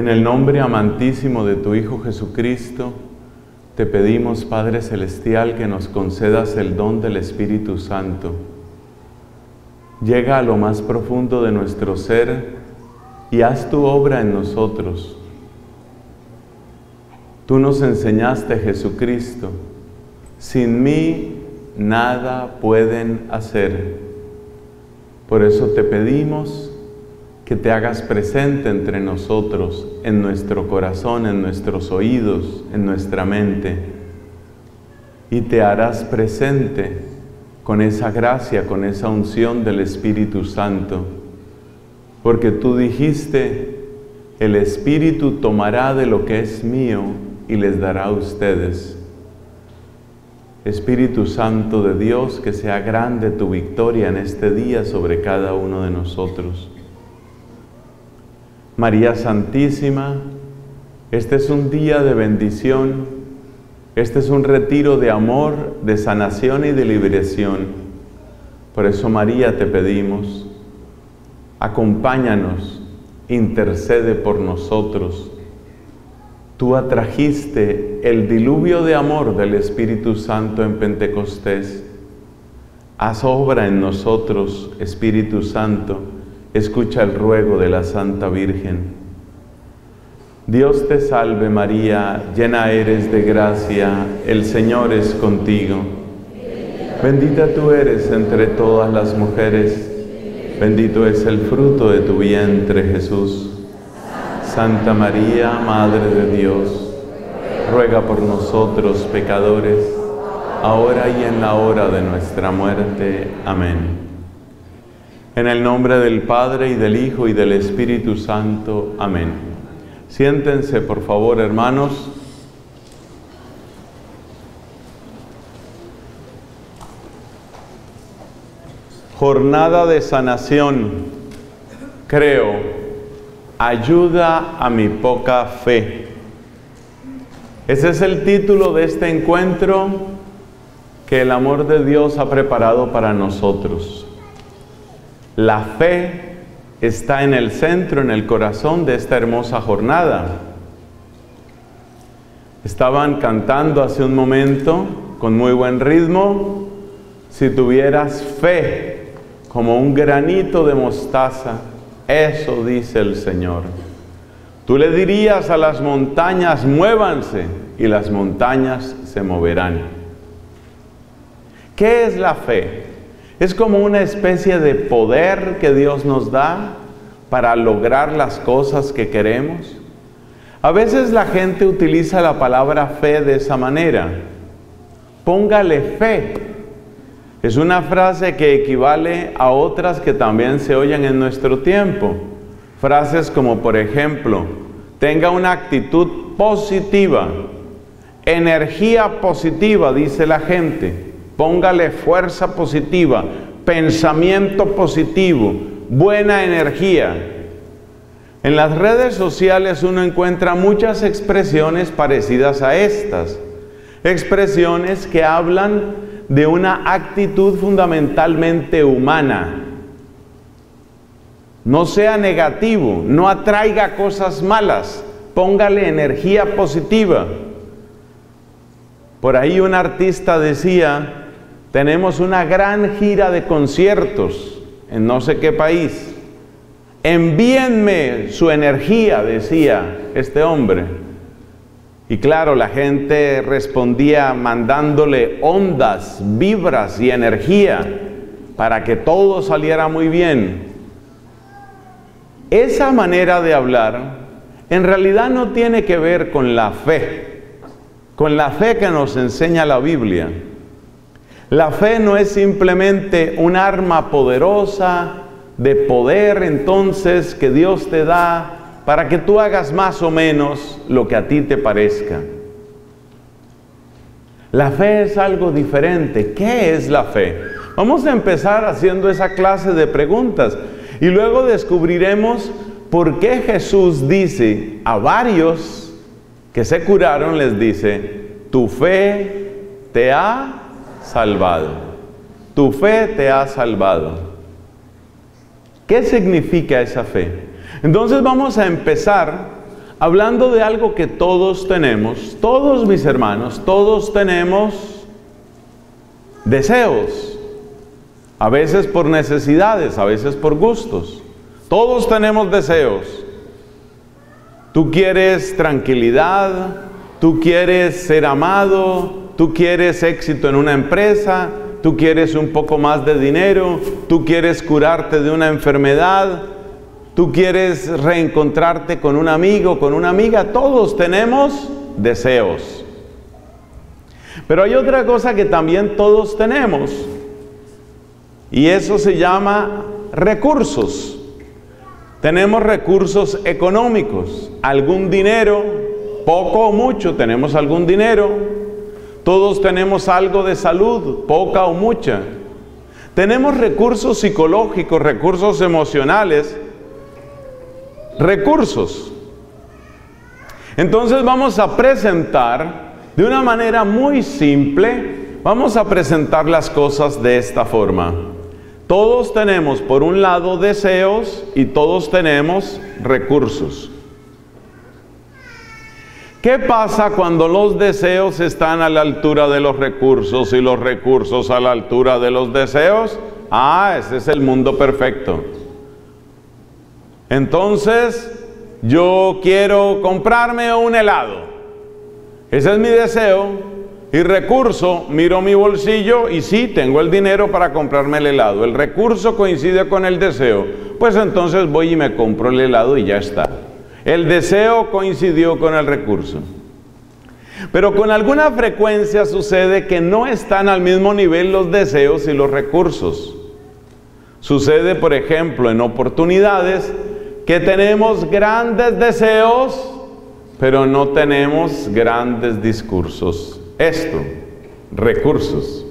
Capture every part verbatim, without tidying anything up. En el nombre amantísimo de tu Hijo Jesucristo, te pedimos, Padre Celestial, que nos concedas el don del Espíritu Santo. Llega a lo más profundo de nuestro ser y haz tu obra en nosotros. Tú nos enseñaste, Jesucristo, sin mí nada pueden hacer. Por eso te pedimos que te hagas presente entre nosotros, en nuestro corazón, en nuestros oídos, en nuestra mente. Y te harás presente con esa gracia, con esa unción del Espíritu Santo. Porque tú dijiste, el Espíritu tomará de lo que es mío y les dará a ustedes. Espíritu Santo de Dios, que sea grande tu victoria en este día sobre cada uno de nosotros. María Santísima, este es un día de bendición, este es un retiro de amor, de sanación y de liberación. Por eso, María, te pedimos, acompáñanos, intercede por nosotros. Tú atrajiste el diluvio de amor del Espíritu Santo en Pentecostés. Haz obra en nosotros, Espíritu Santo. Escucha el ruego de la Santa Virgen. Dios te salve María, llena eres de gracia, el Señor es contigo. Bendita tú eres entre todas las mujeres, bendito es el fruto de tu vientre, Jesús. Santa María, Madre de Dios, ruega por nosotros pecadores, ahora y en la hora de nuestra muerte. Amén. En el nombre del Padre, y del Hijo, y del Espíritu Santo. Amén. Siéntense, por favor, hermanos. Jornada de sanación. Creo. Ayuda a mi poca fe. Ese es el título de este encuentro que el amor de Dios ha preparado para nosotros. La fe está en el centro, en el corazón de esta hermosa jornada. Estaban cantando hace un momento con muy buen ritmo, si tuvieras fe como un granito de mostaza, eso dice el Señor. Tú le dirías a las montañas, muévanse, y las montañas se moverán. ¿Qué es la fe? Es como una especie de poder que Dios nos da para lograr las cosas que queremos. A veces la gente utiliza la palabra fe de esa manera. Póngale fe. Es una frase que equivale a otras que también se oyen en nuestro tiempo. Frases como, por ejemplo, tenga una actitud positiva, energía positiva, dice la gente, póngale fuerza positiva, pensamiento positivo, buena energía. En las redes sociales uno encuentra muchas expresiones parecidas a estas, expresiones que hablan de una actitud fundamentalmente humana. No sea negativo, no atraiga cosas malas, póngale energía positiva. Por ahí un artista decía, tenemos una gran gira de conciertos en no sé qué país. Envíenme su energía, decía este hombre. Y claro, la gente respondía mandándole ondas, vibras y energía para que todo saliera muy bien. Esa manera de hablar en realidad no tiene que ver con la fe, con la fe que nos enseña la Biblia. La fe no es simplemente un arma poderosa de poder entonces que Dios te da para que tú hagas más o menos lo que a ti te parezca. La fe es algo diferente. ¿Qué es la fe? Vamos a empezar haciendo esa clase de preguntas y luego descubriremos por qué Jesús dice a varios que se curaron, les dice, tu fe te ha salvado. Tu fe te ha salvado. ¿Qué significa esa fe? Entonces vamos a empezar hablando de algo que todos tenemos, todos mis hermanos, todos tenemos deseos, a veces por necesidades, a veces por gustos. Todos tenemos deseos. Tú quieres tranquilidad, tú quieres ser amado, tú quieres éxito en una empresa, tú quieres un poco más de dinero, tú quieres curarte de una enfermedad, tú quieres reencontrarte con un amigo, con una amiga. Todos tenemos deseos. Pero hay otra cosa que también todos tenemos, y eso se llama recursos. Tenemos recursos económicos, algún dinero, poco o mucho, tenemos algún dinero. Todos tenemos algo de salud, poca o mucha. Tenemos recursos psicológicos, recursos emocionales, recursos. Entonces vamos a presentar de una manera muy simple, vamos a presentar las cosas de esta forma. Todos tenemos, por un lado, deseos y todos tenemos recursos. ¿Qué pasa cuando los deseos están a la altura de los recursos y los recursos a la altura de los deseos? Ah, ese es el mundo perfecto. Entonces, yo quiero comprarme un helado. Ese es mi deseo. Y recurso, miro mi bolsillo y sí, tengo el dinero para comprarme el helado. El recurso coincide con el deseo. Pues entonces voy y me compro el helado y ya está. El deseo coincidió con el recurso. Pero con alguna frecuencia sucede que no están al mismo nivel los deseos y los recursos. Sucede, por ejemplo, en oportunidades que tenemos grandes deseos, pero no tenemos grandes discursos. Esto, recursos.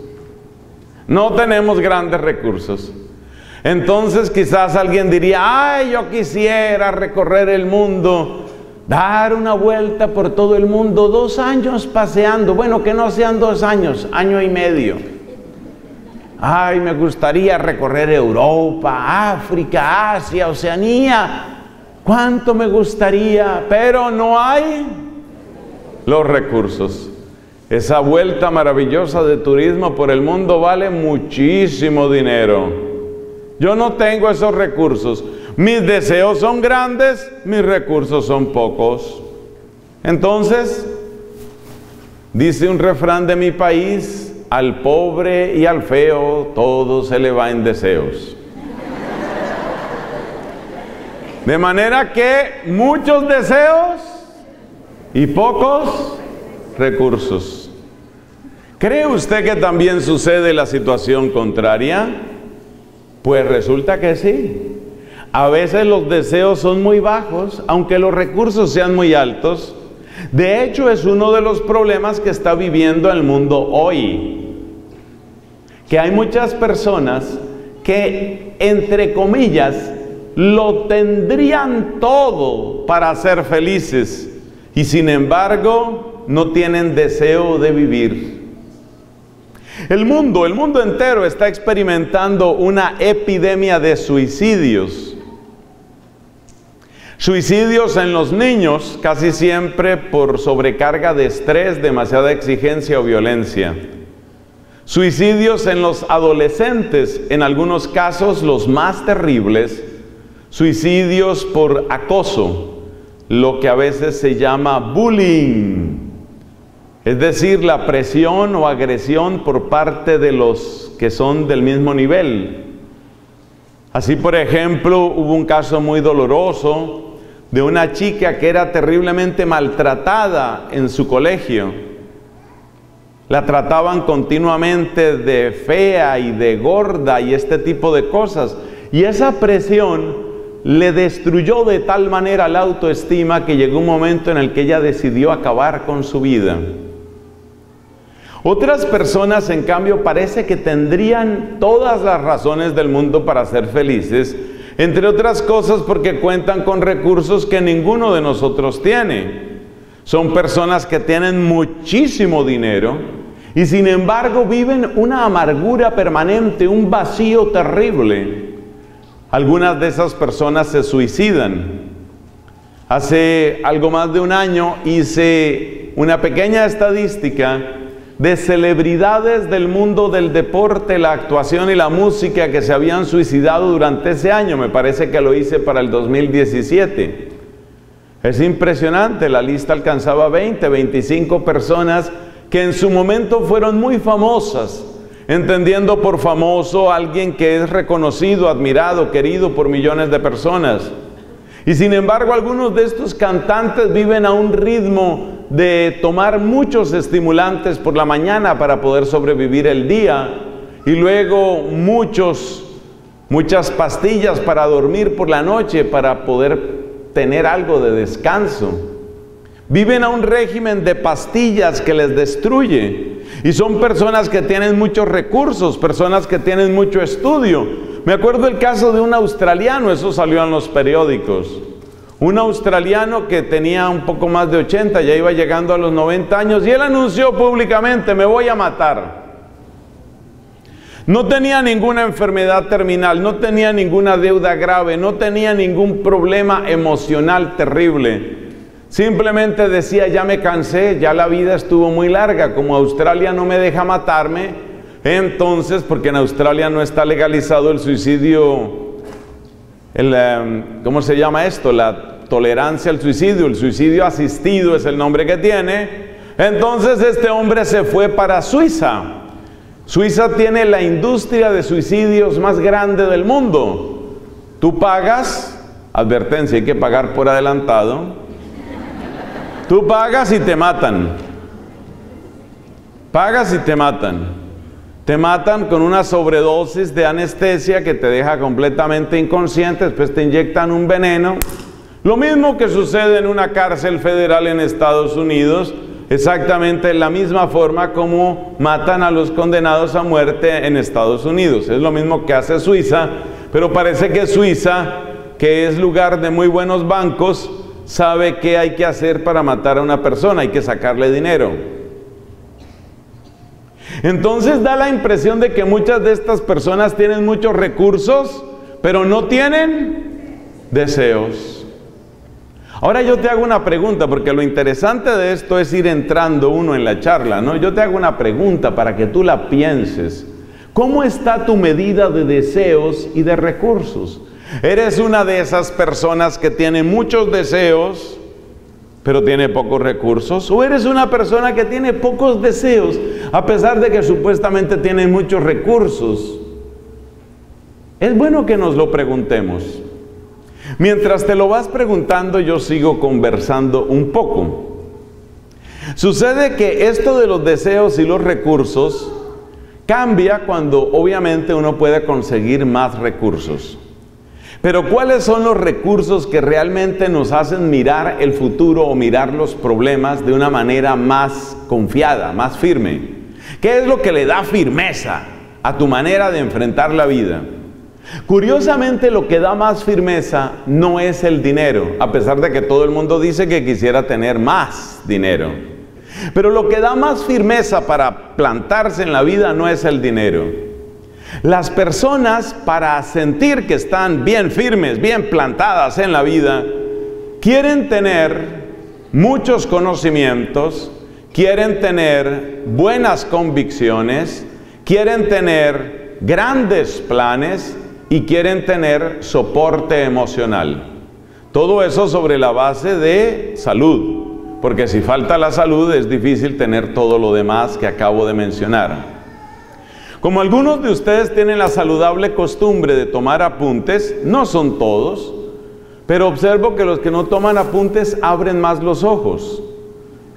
No tenemos grandes recursos. Entonces quizás alguien diría, ay, yo quisiera recorrer el mundo, dar una vuelta por todo el mundo, dos años paseando. Bueno, que no sean dos años, año y medio. Ay, me gustaría recorrer Europa, África, Asia, Oceanía. ¿Cuánto me gustaría? Pero no hay los recursos. Esa vuelta maravillosa de turismo por el mundo vale muchísimo dinero. Yo no tengo esos recursos. Mis deseos son grandes, mis recursos son pocos. Entonces, dice un refrán de mi país, al pobre y al feo todo se le va en deseos. De manera que muchos deseos y pocos recursos. ¿Cree usted que también sucede la situación contraria? Pues resulta que sí. A veces los deseos son muy bajos, aunque los recursos sean muy altos. De hecho, es uno de los problemas que está viviendo el mundo hoy. Que hay muchas personas que, entre comillas, lo tendrían todo para ser felices. Y sin embargo, no tienen deseo de vivir. El mundo, el mundo entero está experimentando una epidemia de suicidios. Suicidios en los niños, casi siempre por sobrecarga de estrés, demasiada exigencia o violencia. Suicidios en los adolescentes, en algunos casos los más terribles. Suicidios por acoso, lo que a veces se llama bullying. Es decir, la presión o agresión por parte de los que son del mismo nivel. Así, por ejemplo, hubo un caso muy doloroso de una chica que era terriblemente maltratada en su colegio. La trataban continuamente de fea y de gorda y este tipo de cosas. Y esa presión le destruyó de tal manera la autoestima que llegó un momento en el que ella decidió acabar con su vida. Otras personas, en cambio, parece que tendrían todas las razones del mundo para ser felices, entre otras cosas porque cuentan con recursos que ninguno de nosotros tiene. Son personas que tienen muchísimo dinero y sin embargo viven una amargura permanente, un vacío terrible. Algunas de esas personas se suicidan. Hace algo más de un año hice una pequeña estadística de celebridades del mundo del deporte, la actuación y la música que se habían suicidado durante ese año. Me parece que lo hice para el dos mil diecisiete. Es impresionante, la lista alcanzaba veinte, veinticinco personas que en su momento fueron muy famosas, entendiendo por famoso a alguien que es reconocido, admirado, querido por millones de personas. Y sin embargo, algunos de estos cantantes viven a un ritmo de tomar muchos estimulantes por la mañana para poder sobrevivir el día, y luego muchos, muchas pastillas para dormir por la noche para poder tener algo de descanso. Viven a un régimen de pastillas que les destruye, y son personas que tienen muchos recursos, personas que tienen mucho estudio. Me acuerdo el caso de un australiano, eso salió en los periódicos, un australiano que tenía un poco más de ochenta, ya iba llegando a los noventa años, y él anunció públicamente: me voy a matar. No tenía ninguna enfermedad terminal, no tenía ninguna deuda grave, no tenía ningún problema emocional terrible. Simplemente decía: ya me cansé, ya la vida estuvo muy larga, como Australia no me deja matarme, entonces, porque en Australia no está legalizado el suicidio, el, ¿cómo se llama esto? La tolerancia al suicidio, el suicidio asistido es el nombre que tiene. Entonces este hombre se fue para Suiza. Suiza tiene la industria de suicidios más grande del mundo. Tú pagas, advertencia, hay que pagar por adelantado. Tú pagas y te matan. Pagas y te matan. Te matan con una sobredosis de anestesia que te deja completamente inconsciente. Después te inyectan un veneno. Lo mismo que sucede en una cárcel federal en Estados Unidos. Exactamente de la misma forma como matan a los condenados a muerte en Estados Unidos. Es lo mismo que hace Suiza. Pero parece que Suiza, que es lugar de muy buenos bancos, sabe qué hay que hacer para matar a una persona, hay que sacarle dinero. Entonces da la impresión de que muchas de estas personas tienen muchos recursos, pero no tienen deseos. Ahora yo te hago una pregunta, porque lo interesante de esto es ir entrando uno en la charla, ¿no? Yo te hago una pregunta para que tú la pienses. ¿Cómo está tu medida de deseos y de recursos? ¿Eres una de esas personas que tiene muchos deseos, pero tiene pocos recursos? ¿O eres una persona que tiene pocos deseos, a pesar de que supuestamente tiene muchos recursos? Es bueno que nos lo preguntemos. Mientras te lo vas preguntando, yo sigo conversando un poco. Sucede que esto de los deseos y los recursos cambia cuando obviamente uno puede conseguir más recursos. Pero ¿cuáles son los recursos que realmente nos hacen mirar el futuro o mirar los problemas de una manera más confiada, más firme? ¿Qué es lo que le da firmeza a tu manera de enfrentar la vida? Curiosamente, lo que da más firmeza no es el dinero, a pesar de que todo el mundo dice que quisiera tener más dinero. Pero lo que da más firmeza para plantarse en la vida no es el dinero. Las personas, para sentir que están bien firmes, bien plantadas en la vida, quieren tener muchos conocimientos, quieren tener buenas convicciones, quieren tener grandes planes y quieren tener soporte emocional. Todo eso sobre la base de salud, porque si falta la salud es difícil tener todo lo demás que acabo de mencionar. Como algunos de ustedes tienen la saludable costumbre de tomar apuntes, no son todos, pero observo que los que no toman apuntes abren más los ojos.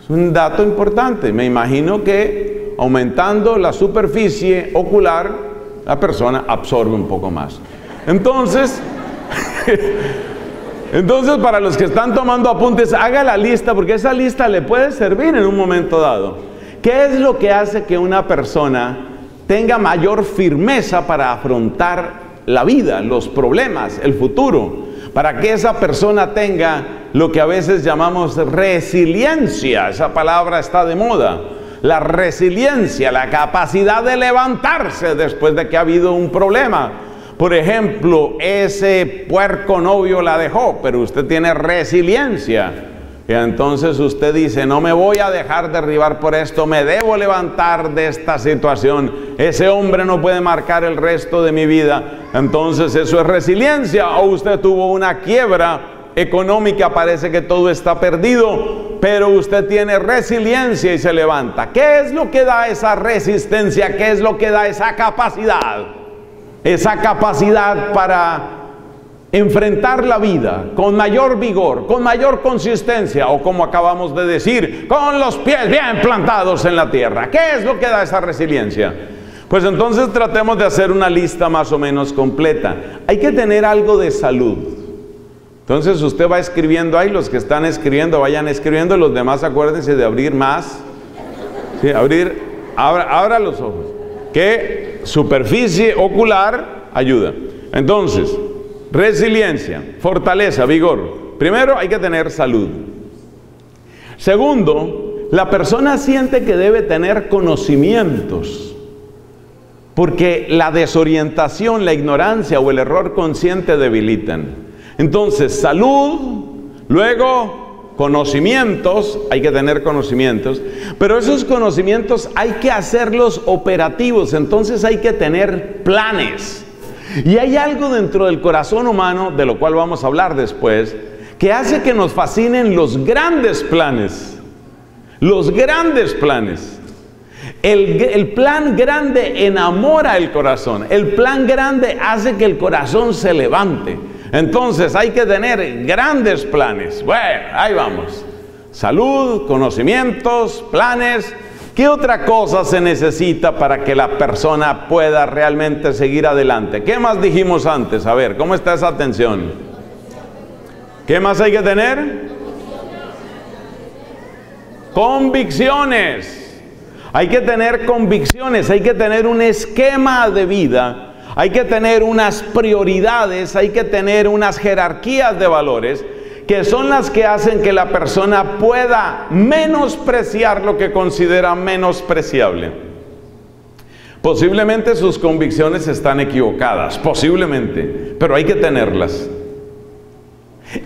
Es un dato importante. Me imagino que aumentando la superficie ocular, la persona absorbe un poco más. Entonces, entonces para los que están tomando apuntes, haga la lista, porque esa lista le puede servir en un momento dado. ¿Qué es lo que hace que una persona tenga mayor firmeza para afrontar la vida, los problemas, el futuro, para que esa persona tenga lo que a veces llamamos resiliencia? Esa palabra está de moda. La resiliencia, la capacidad de levantarse después de que ha habido un problema. Por ejemplo, ese puerco novio la dejó, pero usted tiene resiliencia. Y entonces usted dice, no me voy a dejar derribar por esto, me debo levantar de esta situación. Ese hombre no puede marcar el resto de mi vida. Entonces eso es resiliencia. O usted tuvo una quiebra económica, parece que todo está perdido, pero usted tiene resiliencia y se levanta. ¿Qué es lo que da esa resistencia? ¿Qué es lo que da esa capacidad? Esa capacidad para enfrentar la vida con mayor vigor, con mayor consistencia, o como acabamos de decir, con los pies bien plantados en la tierra. ¿Qué es lo que da esa resiliencia? Pues entonces tratemos de hacer una lista más o menos completa. Hay que tener algo de salud. Entonces usted va escribiendo ahí, los que están escribiendo vayan escribiendo, los demás acuérdense de abrir más. Sí, abrir, abra, abra los ojos. Que superficie ocular ayuda. Entonces, resiliencia, fortaleza, vigor. Primero, hay que tener salud. Segundo, la persona siente que debe tener conocimientos, porque la desorientación, la ignorancia o el error consciente debilitan. Entonces, salud, luego conocimientos, hay que tener conocimientos, pero esos conocimientos hay que hacerlos operativos, entonces hay que tener planes. Y hay algo dentro del corazón humano, de lo cual vamos a hablar después, que hace que nos fascinen los grandes planes. Los grandes planes. El, el plan grande enamora el corazón. El plan grande hace que el corazón se levante. Entonces hay que tener grandes planes. Bueno, ahí vamos. Salud, conocimientos, planes. ¿Qué otra cosa se necesita para que la persona pueda realmente seguir adelante? ¿Qué más dijimos antes? A ver, ¿cómo está esa atención? ¿Qué más hay que tener? Convicciones. Hay que tener convicciones, hay que tener un esquema de vida, hay que tener unas prioridades, hay que tener unas jerarquías de valores, que son las que hacen que la persona pueda menospreciar lo que considera menospreciable. Posiblemente sus convicciones están equivocadas, posiblemente, pero hay que tenerlas.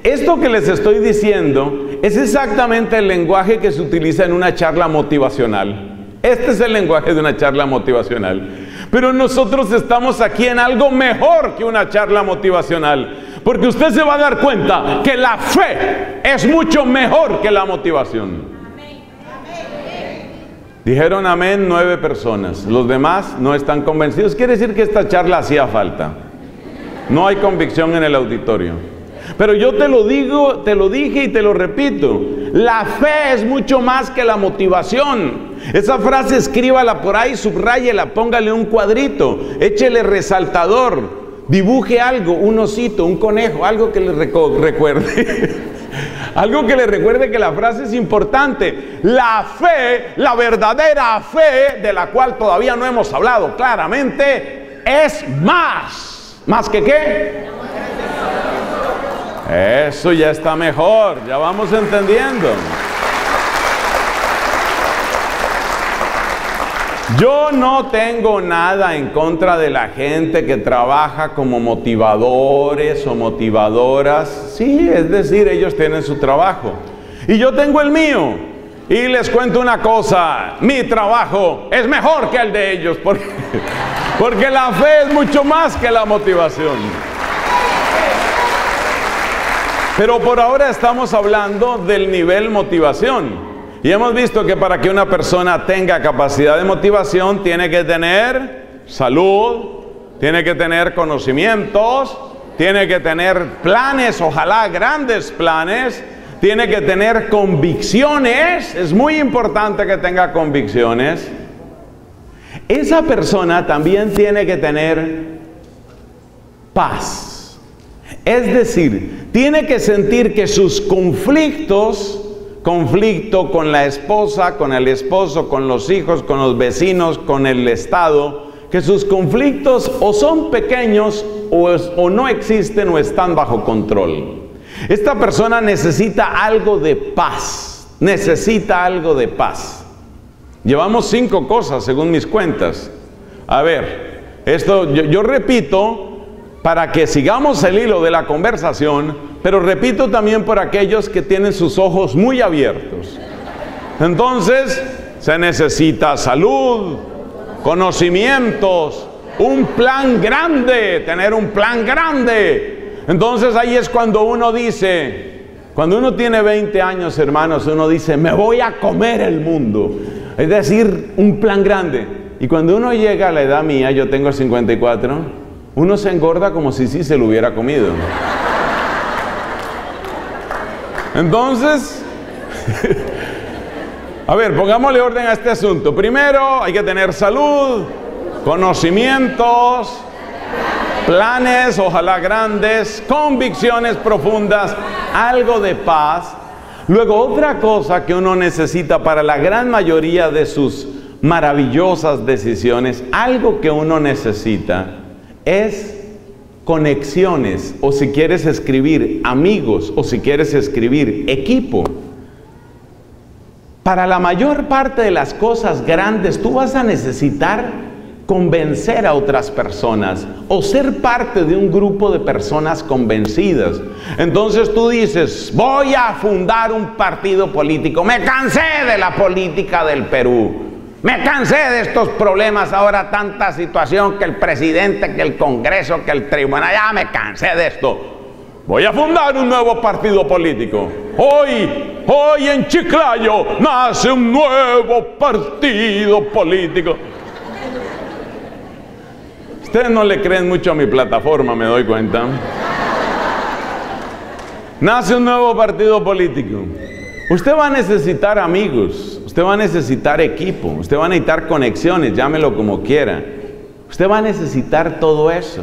Esto que les estoy diciendo es exactamente el lenguaje que se utiliza en una charla motivacional. Este es el lenguaje de una charla motivacional. Pero nosotros estamos aquí en algo mejor que una charla motivacional, porque usted se va a dar cuenta que la fe es mucho mejor que la motivación. Dijeron amén nueve personas. Los demás no están convencidos. Quiere decir que esta charla hacía falta. No hay convicción en el auditorio. Pero yo te lo digo, te lo dije y te lo repito. La fe es mucho más que la motivación. Esa frase escríbala por ahí, subráyela, póngale un cuadrito, échele resaltador, dibuje algo, un osito, un conejo, algo que le recuerde. Algo que le recuerde que la frase es importante. La fe, la verdadera fe, de la cual todavía no hemos hablado claramente, es más. ¿Más que qué? Eso ya está mejor, ya vamos entendiendo. Yo no tengo nada en contra de la gente que trabaja como motivadores o motivadoras. Sí, es decir, ellos tienen su trabajo. Y yo tengo el mío. Y les cuento una cosa, mi trabajo es mejor que el de ellos, porque, porque la fe es mucho más que la motivación. Pero por ahora estamos hablando del nivel motivación. Y hemos visto que para que una persona tenga capacidad de motivación, tiene que tener salud, tiene que tener conocimientos, tiene que tener planes, ojalá grandes planes, tiene que tener convicciones. Es muy importante que tenga convicciones. Esa persona también tiene que tener paz. Es decir, tiene que sentir que sus conflictos, conflicto con la esposa, con el esposo, con los hijos, con los vecinos, con el Estado, que sus conflictos o son pequeños o, es, o no existen o están bajo control. Esta persona necesita algo de paz, necesita algo de paz. Llevamos cinco cosas según mis cuentas. A ver, esto yo, yo repito... para que sigamos el hilo de la conversación, pero repito también por aquellos que tienen sus ojos muy abiertos. Entonces, se necesita salud, conocimientos, un plan grande, tener un plan grande. Entonces ahí es cuando uno dice, cuando uno tiene veinte años, hermanos, uno dice, me voy a comer el mundo. Es decir, un plan grande. Y cuando uno llega a la edad mía, yo tengo cincuenta y cuatro, uno se engorda como si sí se lo hubiera comido. Entonces, a ver, pongámosle orden a este asunto. Primero, hay que tener salud, conocimientos, planes, ojalá grandes, convicciones profundas, algo de paz. Luego, otra cosa que uno necesita para la gran mayoría de sus maravillosas decisiones, algo que uno necesita es conexiones, o si quieres escribir amigos, o si quieres escribir equipo. Para la mayor parte de las cosas grandes, tú vas a necesitar convencer a otras personas o ser parte de un grupo de personas convencidas. Entonces tú dices, voy a fundar un partido político, me cansé de la política del Perú, me cansé de estos problemas, ahora tanta situación, que el presidente, que el Congreso, que el tribunal, ya me cansé de esto. Voy a fundar un nuevo partido político. Hoy, hoy en Chiclayo nace un nuevo partido político. Ustedes no le creen mucho a mi plataforma, me doy cuenta. Nace un nuevo partido político. Usted va a necesitar amigos, usted va a necesitar equipo, usted va a necesitar conexiones, llámelo como quiera. Usted va a necesitar todo eso.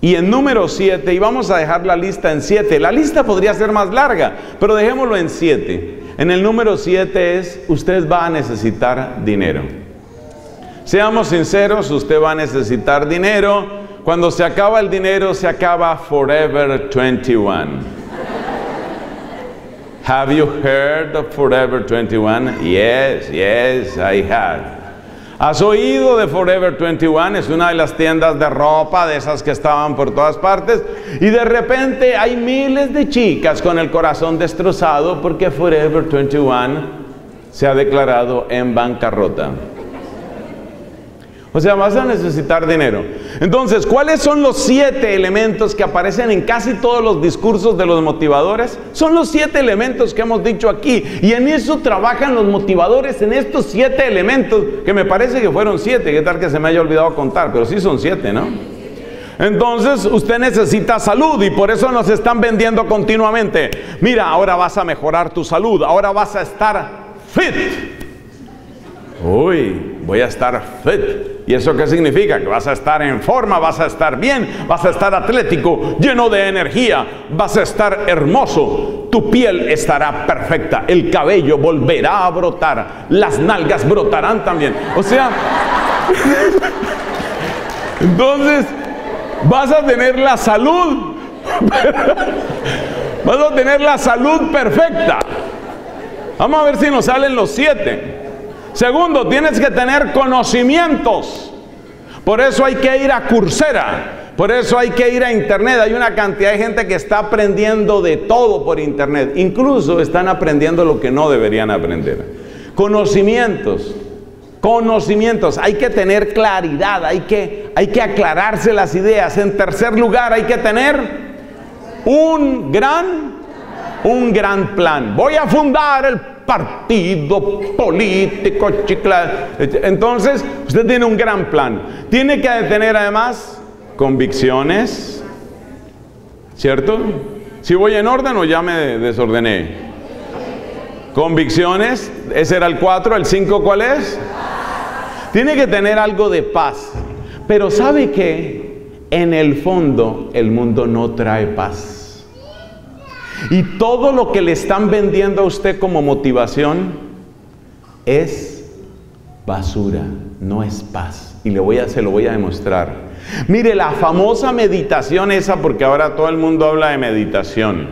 Y en número siete, y vamos a dejar la lista en siete, la lista podría ser más larga, pero dejémoslo en siete. En el número siete es, usted va a necesitar dinero. Seamos sinceros, usted va a necesitar dinero. Cuando se acaba el dinero, se acaba Forever veintiuno. Have you heard of Forever veintiuno? Yes, yes, I have. ¿Has oído de Forever veintiuno? Es una de las tiendas de ropa, de esas que estaban por todas partes. Y de repente hay miles de chicas con el corazón destrozado porque Forever veintiuno se ha declarado en bancarrota. O sea, vas a necesitar dinero. Entonces, ¿cuáles son los siete elementos que aparecen en casi todos los discursos de los motivadores? Son los siete elementos que hemos dicho aquí. Y en eso trabajan los motivadores, en estos siete elementos, que me parece que fueron siete. ¿Qué tal que se me haya olvidado contar? Pero sí son siete, ¿no? Entonces, usted necesita salud y por eso nos están vendiendo continuamente. Mira, ahora vas a mejorar tu salud, ahora vas a estar fit. Uy, voy a estar fit. ¿Y eso qué significa? Que vas a estar en forma, vas a estar bien, vas a estar atlético, lleno de energía, vas a estar hermoso, tu piel estará perfecta, el cabello volverá a brotar, las nalgas brotarán también. O sea, entonces vas a tener la salud, vas a tener la salud perfecta. Vamos a ver si nos salen los siete. Segundo, tienes que tener conocimientos. Por eso hay que ir a Coursera, por eso hay que ir a internet. Hay una cantidad de gente que está aprendiendo de todo por internet. Incluso están aprendiendo lo que no deberían aprender. Conocimientos, conocimientos. Hay que tener claridad, hay que, hay que aclararse las ideas. En tercer lugar, hay que tener un gran, un gran plan. Voy a fundar el partido político Chicla. Entonces usted tiene un gran plan, tiene que tener además convicciones, ¿cierto? Si voy en orden o ya me desordené. Convicciones, ese era el cuatro, el cinco ¿cuál es? Tiene que tener algo de paz, pero ¿sabe qué? En el fondo el mundo no trae paz. Y todo lo que le están vendiendo a usted como motivación es basura, no es paz. Y le voy a, se lo voy a demostrar. Mire, la famosa meditación esa, porque ahora todo el mundo habla de meditación.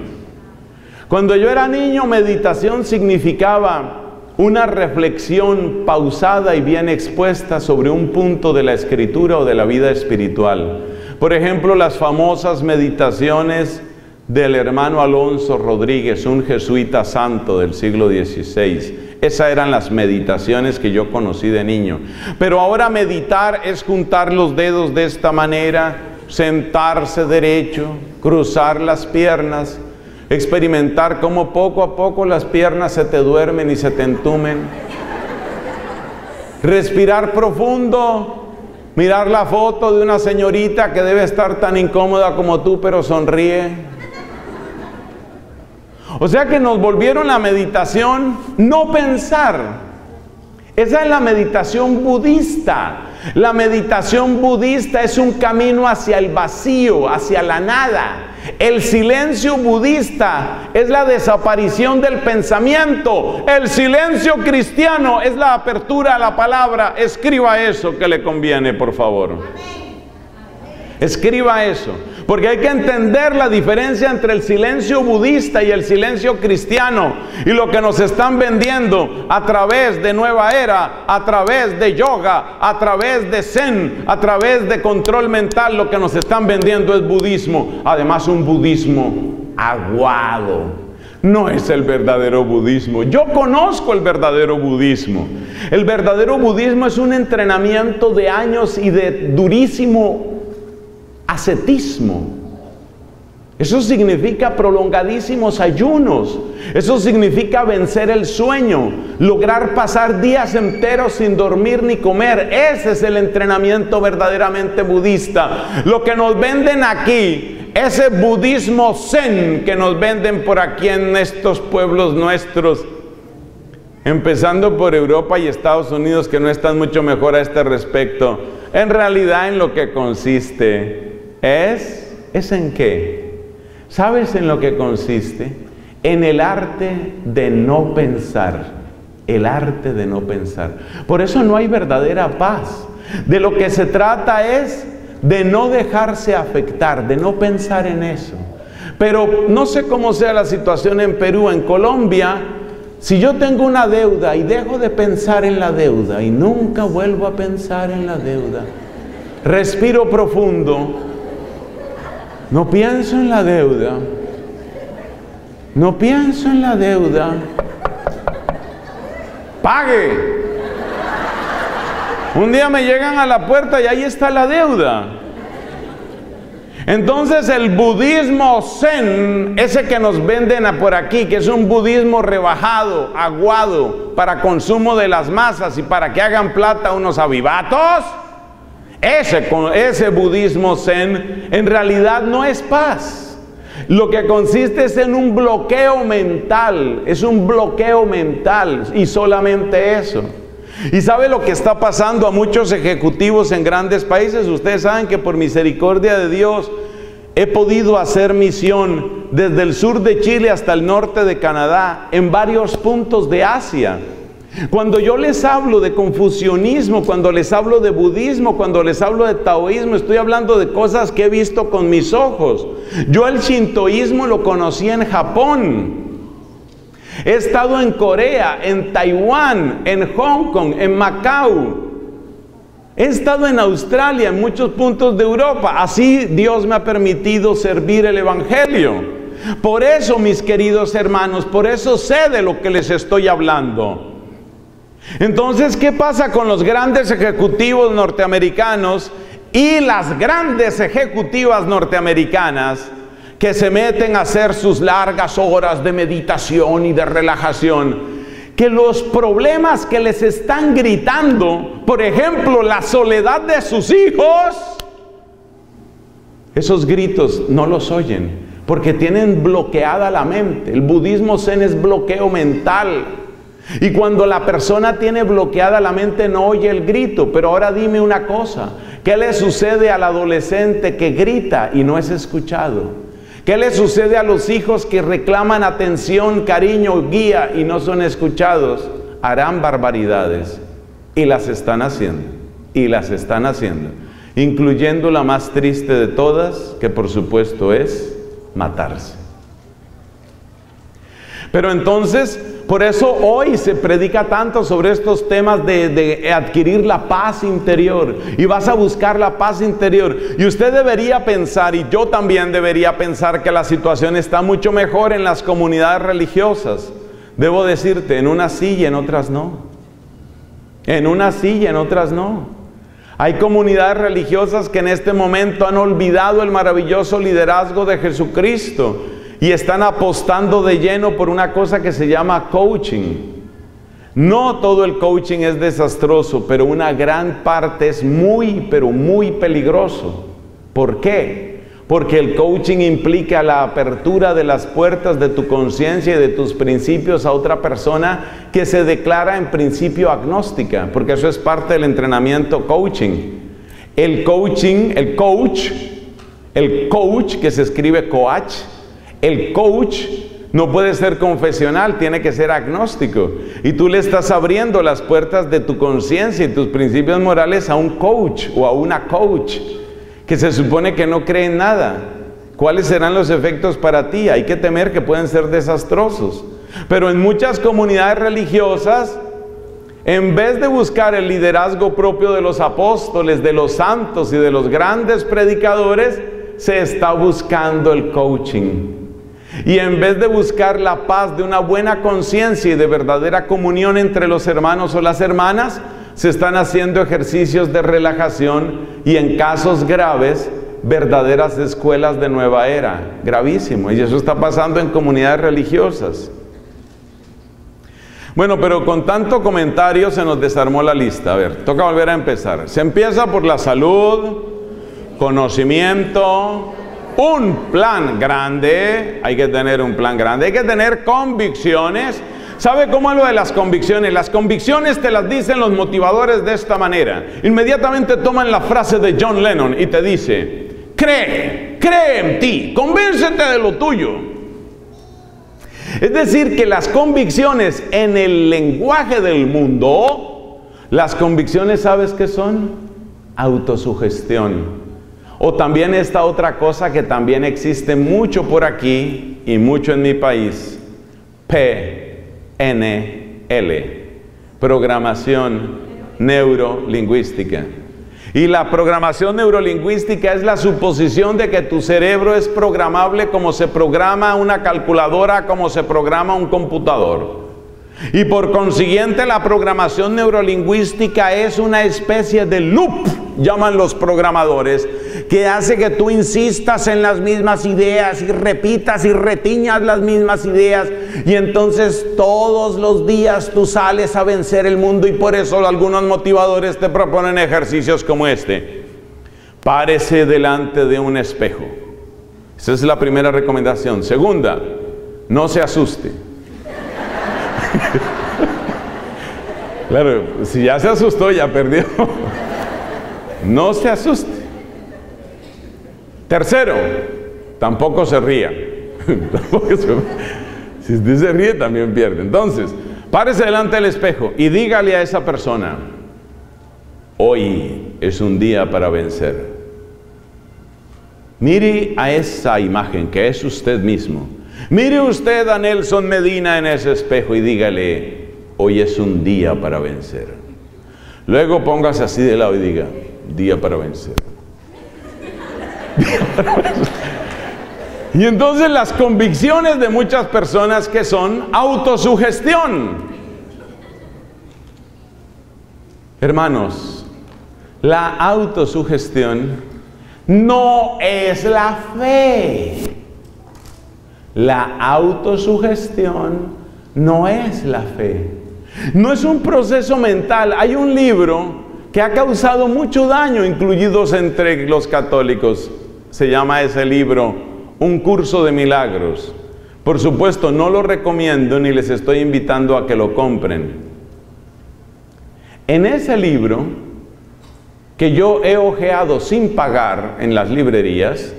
Cuando yo era niño, meditación significaba una reflexión pausada y bien expuesta sobre un punto de la escritura o de la vida espiritual. Por ejemplo, las famosas meditaciones del hermano Alonso Rodríguez, un jesuita santo del siglo dieciséis. Esas eran las meditaciones que yo conocí de niño. Pero ahora meditar es juntar los dedos de esta manera, sentarse derecho, cruzar las piernas, experimentar cómo poco a poco las piernas se te duermen y se te entumen. Respirar profundo. Mirar la foto de una señorita que debe estar tan incómoda como tú, pero sonríe. O sea que nos volvieron la meditación no pensar. Esa es la meditación budista. La meditación budista es un camino hacia el vacío, hacia la nada. El silencio budista es la desaparición del pensamiento. El silencio cristiano es la apertura a la palabra. Escriba eso que le conviene, por favor. Escriba eso, porque hay que entender la diferencia entre el silencio budista y el silencio cristiano, y lo que nos están vendiendo a través de Nueva Era, a través de yoga, a través de zen, a través de control mental. Lo que nos están vendiendo es budismo, además un budismo aguado. No es el verdadero budismo. Yo conozco el verdadero budismo. El verdadero budismo es un entrenamiento de años y de durísimo ascetismo. Eso significa prolongadísimos ayunos. Eso significa vencer el sueño, lograr pasar días enteros sin dormir ni comer. Ese es el entrenamiento verdaderamente budista. Lo que nos venden aquí, ese budismo zen que nos venden por aquí en estos pueblos nuestros, empezando por Europa y Estados Unidos, que no están mucho mejor a este respecto, en realidad en lo que consiste ¿Es? ¿Es en qué? ¿Sabes en lo que consiste? En el arte de no pensar. El arte de no pensar. Por eso no hay verdadera paz. De lo que se trata es de no dejarse afectar, de no pensar en eso. Pero no sé cómo sea la situación en Perú, en Colombia. Si yo tengo una deuda y dejo de pensar en la deuda y nunca vuelvo a pensar en la deuda, respiro profundo, no pienso en la deuda, no pienso en la deuda, pague. Un día me llegan a la puerta y ahí está la deuda. Entonces el budismo zen, ese que nos venden por aquí, que es un budismo rebajado, aguado, para consumo de las masas y para que hagan plata unos avivatos, Ese, ese budismo zen en realidad no es paz. Lo que consiste es en un bloqueo mental. Es un bloqueo mental y solamente eso. ¿Y sabe lo que está pasando a muchos ejecutivos en grandes países? Ustedes saben que por misericordia de Dios he podido hacer misión desde el sur de Chile hasta el norte de Canadá, en varios puntos de Asia. Cuando yo les hablo de confucianismo, cuando les hablo de budismo, cuando les hablo de taoísmo, estoy hablando de cosas que he visto con mis ojos. Yo el shintoísmo lo conocí en Japón. He estado en Corea, en Taiwán, en Hong Kong, en Macao. He estado en Australia, en muchos puntos de Europa. Así Dios me ha permitido servir el evangelio. Por eso, mis queridos hermanos, por eso sé de lo que les estoy hablando. Entonces, ¿qué pasa con los grandes ejecutivos norteamericanos y las grandes ejecutivas norteamericanas que se meten a hacer sus largas horas de meditación y de relajación? Que los problemas que les están gritando, por ejemplo, la soledad de sus hijos, esos gritos no los oyen porque tienen bloqueada la mente. El budismo zen es bloqueo mental. Y cuando la persona tiene bloqueada la mente no oye el grito. Pero ahora dime una cosa, ¿qué le sucede al adolescente que grita y no es escuchado? ¿Qué le sucede a los hijos que reclaman atención, cariño, guía y no son escuchados? Harán barbaridades. Y las están haciendo, y las están haciendo, incluyendo la más triste de todas, que por supuesto es matarse. Pero entonces, Por eso hoy se predica tanto sobre estos temas de, de adquirir la paz interior. Y vas a buscar la paz interior. Y usted debería pensar, y yo también debería pensar, que la situación está mucho mejor en las comunidades religiosas. Debo decirte, en unas sí y en otras no. En unas sí y en otras no. Hay comunidades religiosas que en este momento han olvidado el maravilloso liderazgo de Jesucristo y están apostando de lleno por una cosa que se llama coaching. No todo el coaching es desastroso, pero una gran parte es muy, pero muy peligroso. ¿Por qué? Porque el coaching implica la apertura de las puertas de tu conciencia y de tus principios a otra persona que se declara en principio agnóstica, porque eso es parte del entrenamiento coaching. El coaching, el coach, el coach que se escribe coach, el coach no puede ser confesional, tiene que ser agnóstico. Y tú le estás abriendo las puertas de tu conciencia y tus principios morales a un coach o a una coach que se supone que no cree en nada. ¿Cuáles serán los efectos para ti? Hay que temer que pueden ser desastrosos. Pero en muchas comunidades religiosas, en vez de buscar el liderazgo propio de los apóstoles, de los santos y de los grandes predicadores, se está buscando el coaching. Y en vez de buscar la paz de una buena conciencia y de verdadera comunión entre los hermanos o las hermanas, se están haciendo ejercicios de relajación y, en casos graves, verdaderas escuelas de nueva era. Gravísimo. Y eso está pasando en comunidades religiosas. Bueno, pero con tanto comentario se nos desarmó la lista. A ver, toca volver a empezar. Se empieza por la salud, conocimiento, un plan grande. Hay que tener un plan grande, hay que tener convicciones. ¿Sabe cómo es lo de las convicciones? Las convicciones te las dicen los motivadores de esta manera. Inmediatamente toman la frase de John Lennon y te dice: cree, cree en ti, convéncete de lo tuyo. Es decir, que las convicciones, en el lenguaje del mundo, las convicciones, ¿sabes qué son? Autosugestión. O también esta otra cosa que también existe mucho por aquí y mucho en mi país: P N L, programación neurolingüística. Y la programación neurolingüística es la suposición de que tu cerebro es programable como se programa una calculadora, como se programa un computador. Y por consiguiente, la programación neurolingüística es una especie de loop, llaman los programadores, que hace que tú insistas en las mismas ideas y repitas y retiñas las mismas ideas, y entonces todos los días tú sales a vencer el mundo. Y por eso algunos motivadores te proponen ejercicios como este: párese delante de un espejo. Esa es la primera recomendación. Segunda, no se asuste. Claro, si ya se asustó, ya perdió. No se asuste. Tercero, tampoco se ría. Si usted se ríe, también pierde. Entonces, párese delante del espejo y dígale a esa persona: hoy es un día para vencer. Mire a esa imagen que es usted mismo. Mire usted a Nelson Medina en ese espejo y dígale: hoy es un día para vencer. Luego póngase así de lado y diga: día para vencer. Día para vencer. Y entonces las convicciones de muchas personas, que son autosugestión. Hermanos, la autosugestión no es la fe. La autosugestión no es la fe. No es un proceso mental. Hay un libro que ha causado mucho daño, incluidos entre los católicos. Se llama ese libro Un Curso de Milagros. Por supuesto, no lo recomiendo ni les estoy invitando a que lo compren. En ese libro, que yo he hojeado sin pagar en las librerías,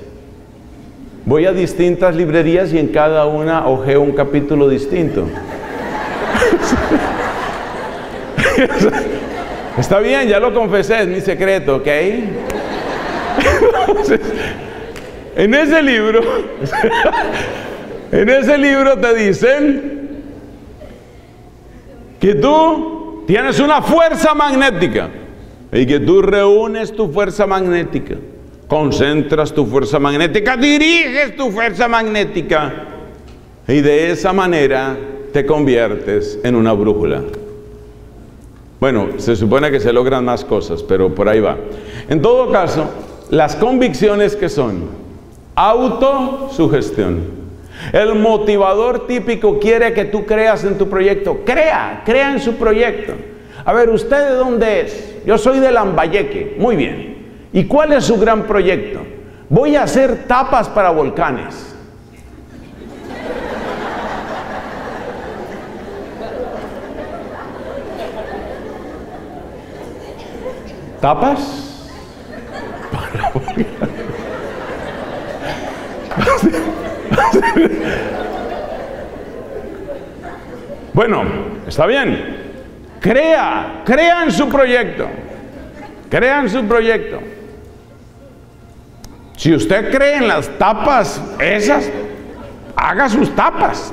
voy a distintas librerías y en cada una hojeo un capítulo distinto. Está bien, ya lo confesé, es mi secreto, ¿ok? Entonces, en ese libro, en ese libro te dicen que tú tienes una fuerza magnética y que tú reúnes tu fuerza magnética, concentras tu fuerza magnética, diriges tu fuerza magnética y de esa manera te conviertes en una brújula. Bueno, se supone que se logran más cosas, pero por ahí va. En todo caso, las convicciones que son autosugestión. El motivador típico quiere que tú creas en tu proyecto. Crea, crea en su proyecto. A ver, ¿usted de dónde es? Yo soy de Lambayeque. Muy bien. ¿Y cuál es su gran proyecto? Voy a hacer tapas para volcanes. ¿Tapas? Para bueno, está bien. Crea, crea en su proyecto. Crea en su proyecto. Si usted cree en las tapas esas, haga sus tapas.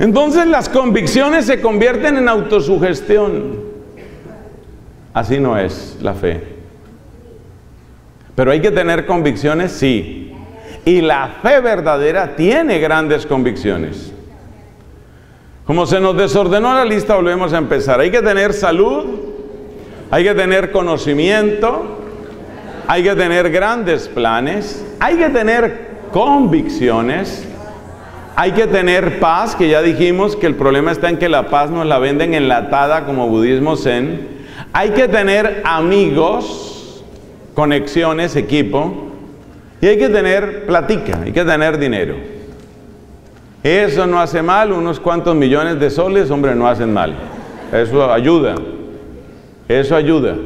Entonces las convicciones se convierten en autosugestión. Así no es la fe. Pero hay que tener convicciones, sí. Y la fe verdadera tiene grandes convicciones. Como se nos desordenó la lista, volvemos a empezar. Hay que tener salud, hay que tener conocimiento, hay que tener grandes planes, hay que tener convicciones, hay que tener paz, que ya dijimos que el problema está en que la paz nos la venden enlatada como budismo zen. Hay que tener amigos, conexiones, equipo. Y hay que tener platica, hay que tener dinero. Eso no hace mal, unos cuantos millones de soles, hombre, no hacen mal. Eso ayuda, eso ayuda.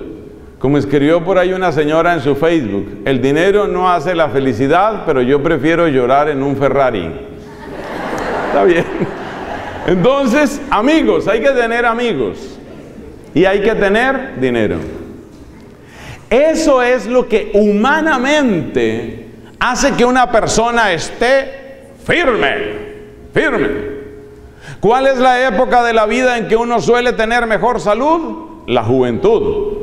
Como escribió por ahí una señora en su Facebook, el dinero no hace la felicidad, pero yo prefiero llorar en un Ferrari. Está bien. Entonces, amigos, hay que tener amigos. Y hay que tener dinero. Eso es lo que humanamente hace que una persona esté firme, firme. ¿Cuál es la época de la vida en que uno suele tener mejor salud? La juventud.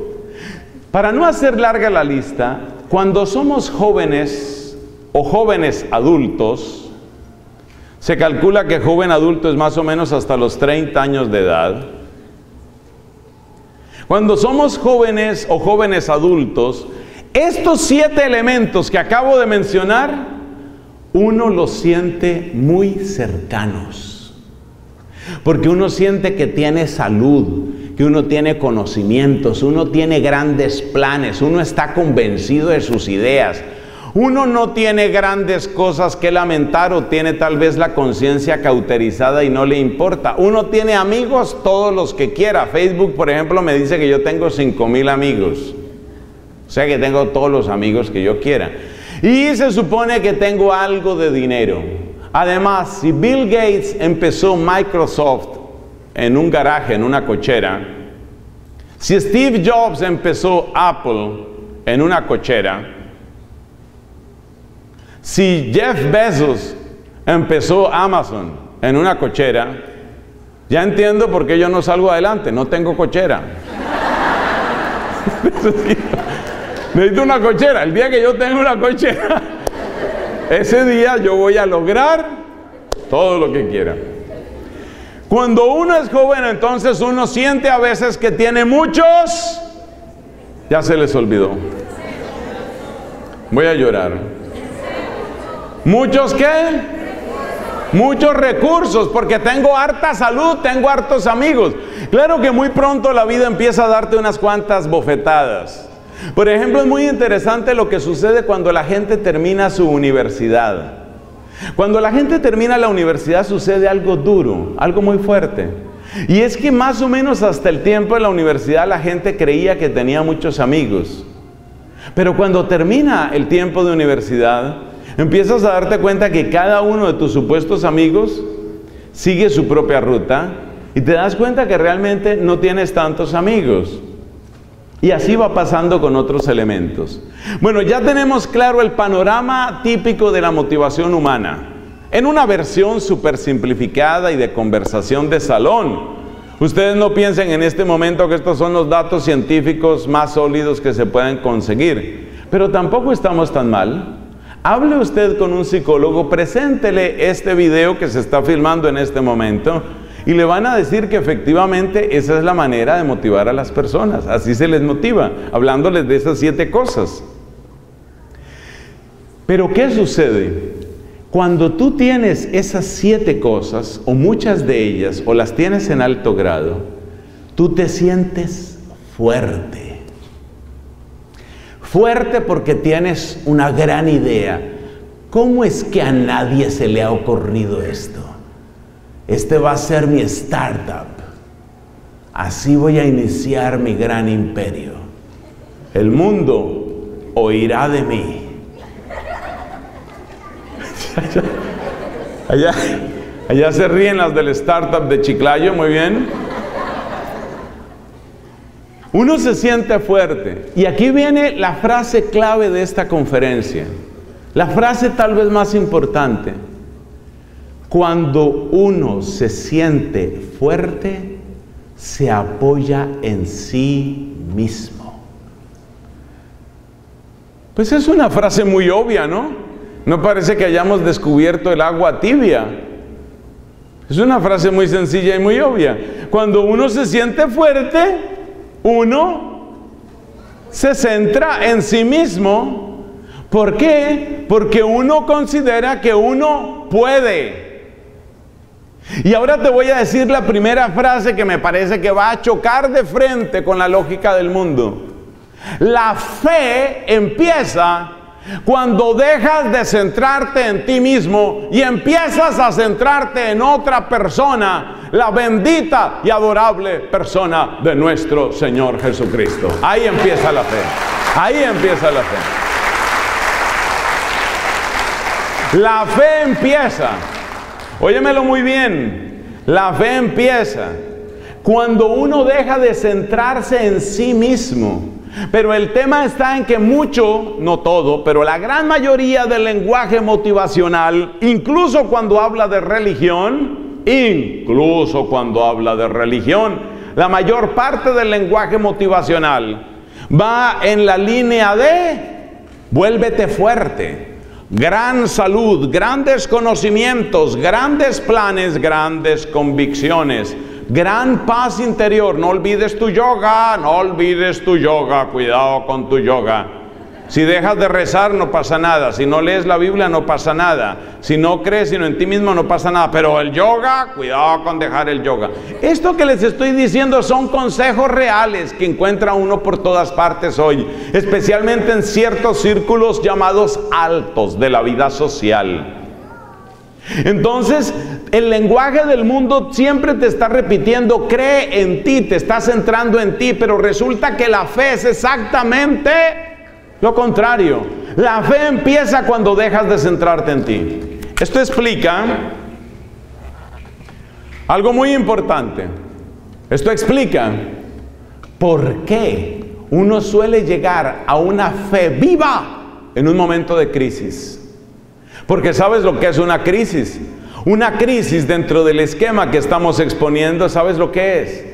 Para no hacer larga la lista, cuando somos jóvenes o jóvenes adultos, se calcula que joven adulto es más o menos hasta los treinta años de edad. Cuando somos jóvenes o jóvenes adultos, estos siete elementos que acabo de mencionar, uno los siente muy cercanos. Porque uno siente que tiene salud, que uno tiene conocimientos, uno tiene grandes planes, uno está convencido de sus ideas. Uno no tiene grandes cosas que lamentar o tiene tal vez la conciencia cauterizada y no le importa. Uno tiene amigos todos los que quiera. Facebook, por ejemplo, me dice que yo tengo cinco mil amigos. O sea que tengo todos los amigos que yo quiera. Y se supone que tengo algo de dinero. Además, si Bill Gates empezó Microsoft en un garaje, en una cochera, si Steve Jobs empezó Apple en una cochera, si Jeff Bezos empezó Amazon en una cochera, ya entiendo por qué yo no salgo adelante, no tengo cochera. Necesito una cochera. El día que yo tenga una cochera, ese día yo voy a lograr todo lo que quiera. Cuando uno es joven, entonces uno siente a veces que tiene muchos. Ya se les olvidó. Voy a llorar. ¿Muchos qué? Muchos recursos, porque tengo harta salud, tengo hartos amigos. Claro que muy pronto la vida empieza a darte unas cuantas bofetadas. Por ejemplo, es muy interesante lo que sucede cuando la gente termina su universidad. Cuando la gente termina la universidad sucede algo duro, algo muy fuerte. Y es que más o menos hasta el tiempo de la universidad la gente creía que tenía muchos amigos. Pero cuando termina el tiempo de universidad, empiezas a darte cuenta que cada uno de tus supuestos amigos sigue su propia ruta y te das cuenta que realmente no tienes tantos amigos. Y así va pasando con otros elementos. Bueno, ya tenemos claro el panorama típico de la motivación humana. En una versión súper simplificada y de conversación de salón, Ustedes no piensen en este momento que estos son los datos científicos más sólidos que se pueden conseguir, pero tampoco estamos tan mal. Hable usted con un psicólogo, preséntele este video que se está filmando en este momento y le van a decir que efectivamente esa es la manera de motivar a las personas. Así se les motiva, hablándoles de esas siete cosas. Pero ¿qué sucede? Cuando tú tienes esas siete cosas, o muchas de ellas, o las tienes en alto grado, tú te sientes fuerte. Fuerte porque tienes una gran idea. ¿Cómo es que a nadie se le ha ocurrido esto? Este va a ser mi startup. Así voy a iniciar mi gran imperio. El mundo oirá de mí. Allá, allá se ríen las del startup de Chiclayo, muy bien. Uno se siente fuerte. Y aquí viene la frase clave de esta conferencia. La frase tal vez más importante. Cuando uno se siente fuerte, se apoya en sí mismo. Pues es una frase muy obvia, ¿no? No parece que hayamos descubierto el agua tibia. Es una frase muy sencilla y muy obvia. Cuando uno se siente fuerte, uno se centra en sí mismo. ¿Por qué? Porque uno considera que uno puede. Y ahora te voy a decir la primera frase que me parece que va a chocar de frente con la lógica del mundo. La fe empieza cuando dejas de centrarte en ti mismo y empiezas a centrarte en otra persona, la bendita y adorable persona de nuestro Señor Jesucristo. Ahí empieza la fe. Ahí empieza la fe. La fe empieza. Óyemelo muy bien. La fe empieza cuando uno deja de centrarse en sí mismo. Pero el tema está en que mucho, no todo, pero la gran mayoría del lenguaje motivacional, incluso cuando habla de religión, incluso cuando habla de religión, la mayor parte del lenguaje motivacional va en la línea de vuélvete fuerte, gran salud, grandes conocimientos, grandes planes, grandes convicciones. Gran paz interior, no olvides tu yoga, no olvides tu yoga, cuidado con tu yoga. Si dejas de rezar no pasa nada, si no lees la Biblia no pasa nada, si no crees sino en ti mismo no pasa nada, pero el yoga, cuidado con dejar el yoga. Esto que les estoy diciendo son consejos reales que encuentra uno por todas partes hoy, especialmente en ciertos círculos llamados altos de la vida social. Entonces, el lenguaje del mundo siempre te está repitiendo, cree en ti, te está centrando en ti, pero resulta que la fe es exactamente lo contrario. La fe empieza cuando dejas de centrarte en ti. Esto explica algo muy importante. Esto explica por qué uno suele llegar a una fe viva en un momento de crisis. Porque ¿sabes lo que es una crisis? Una crisis dentro del esquema que estamos exponiendo, ¿sabes lo que es?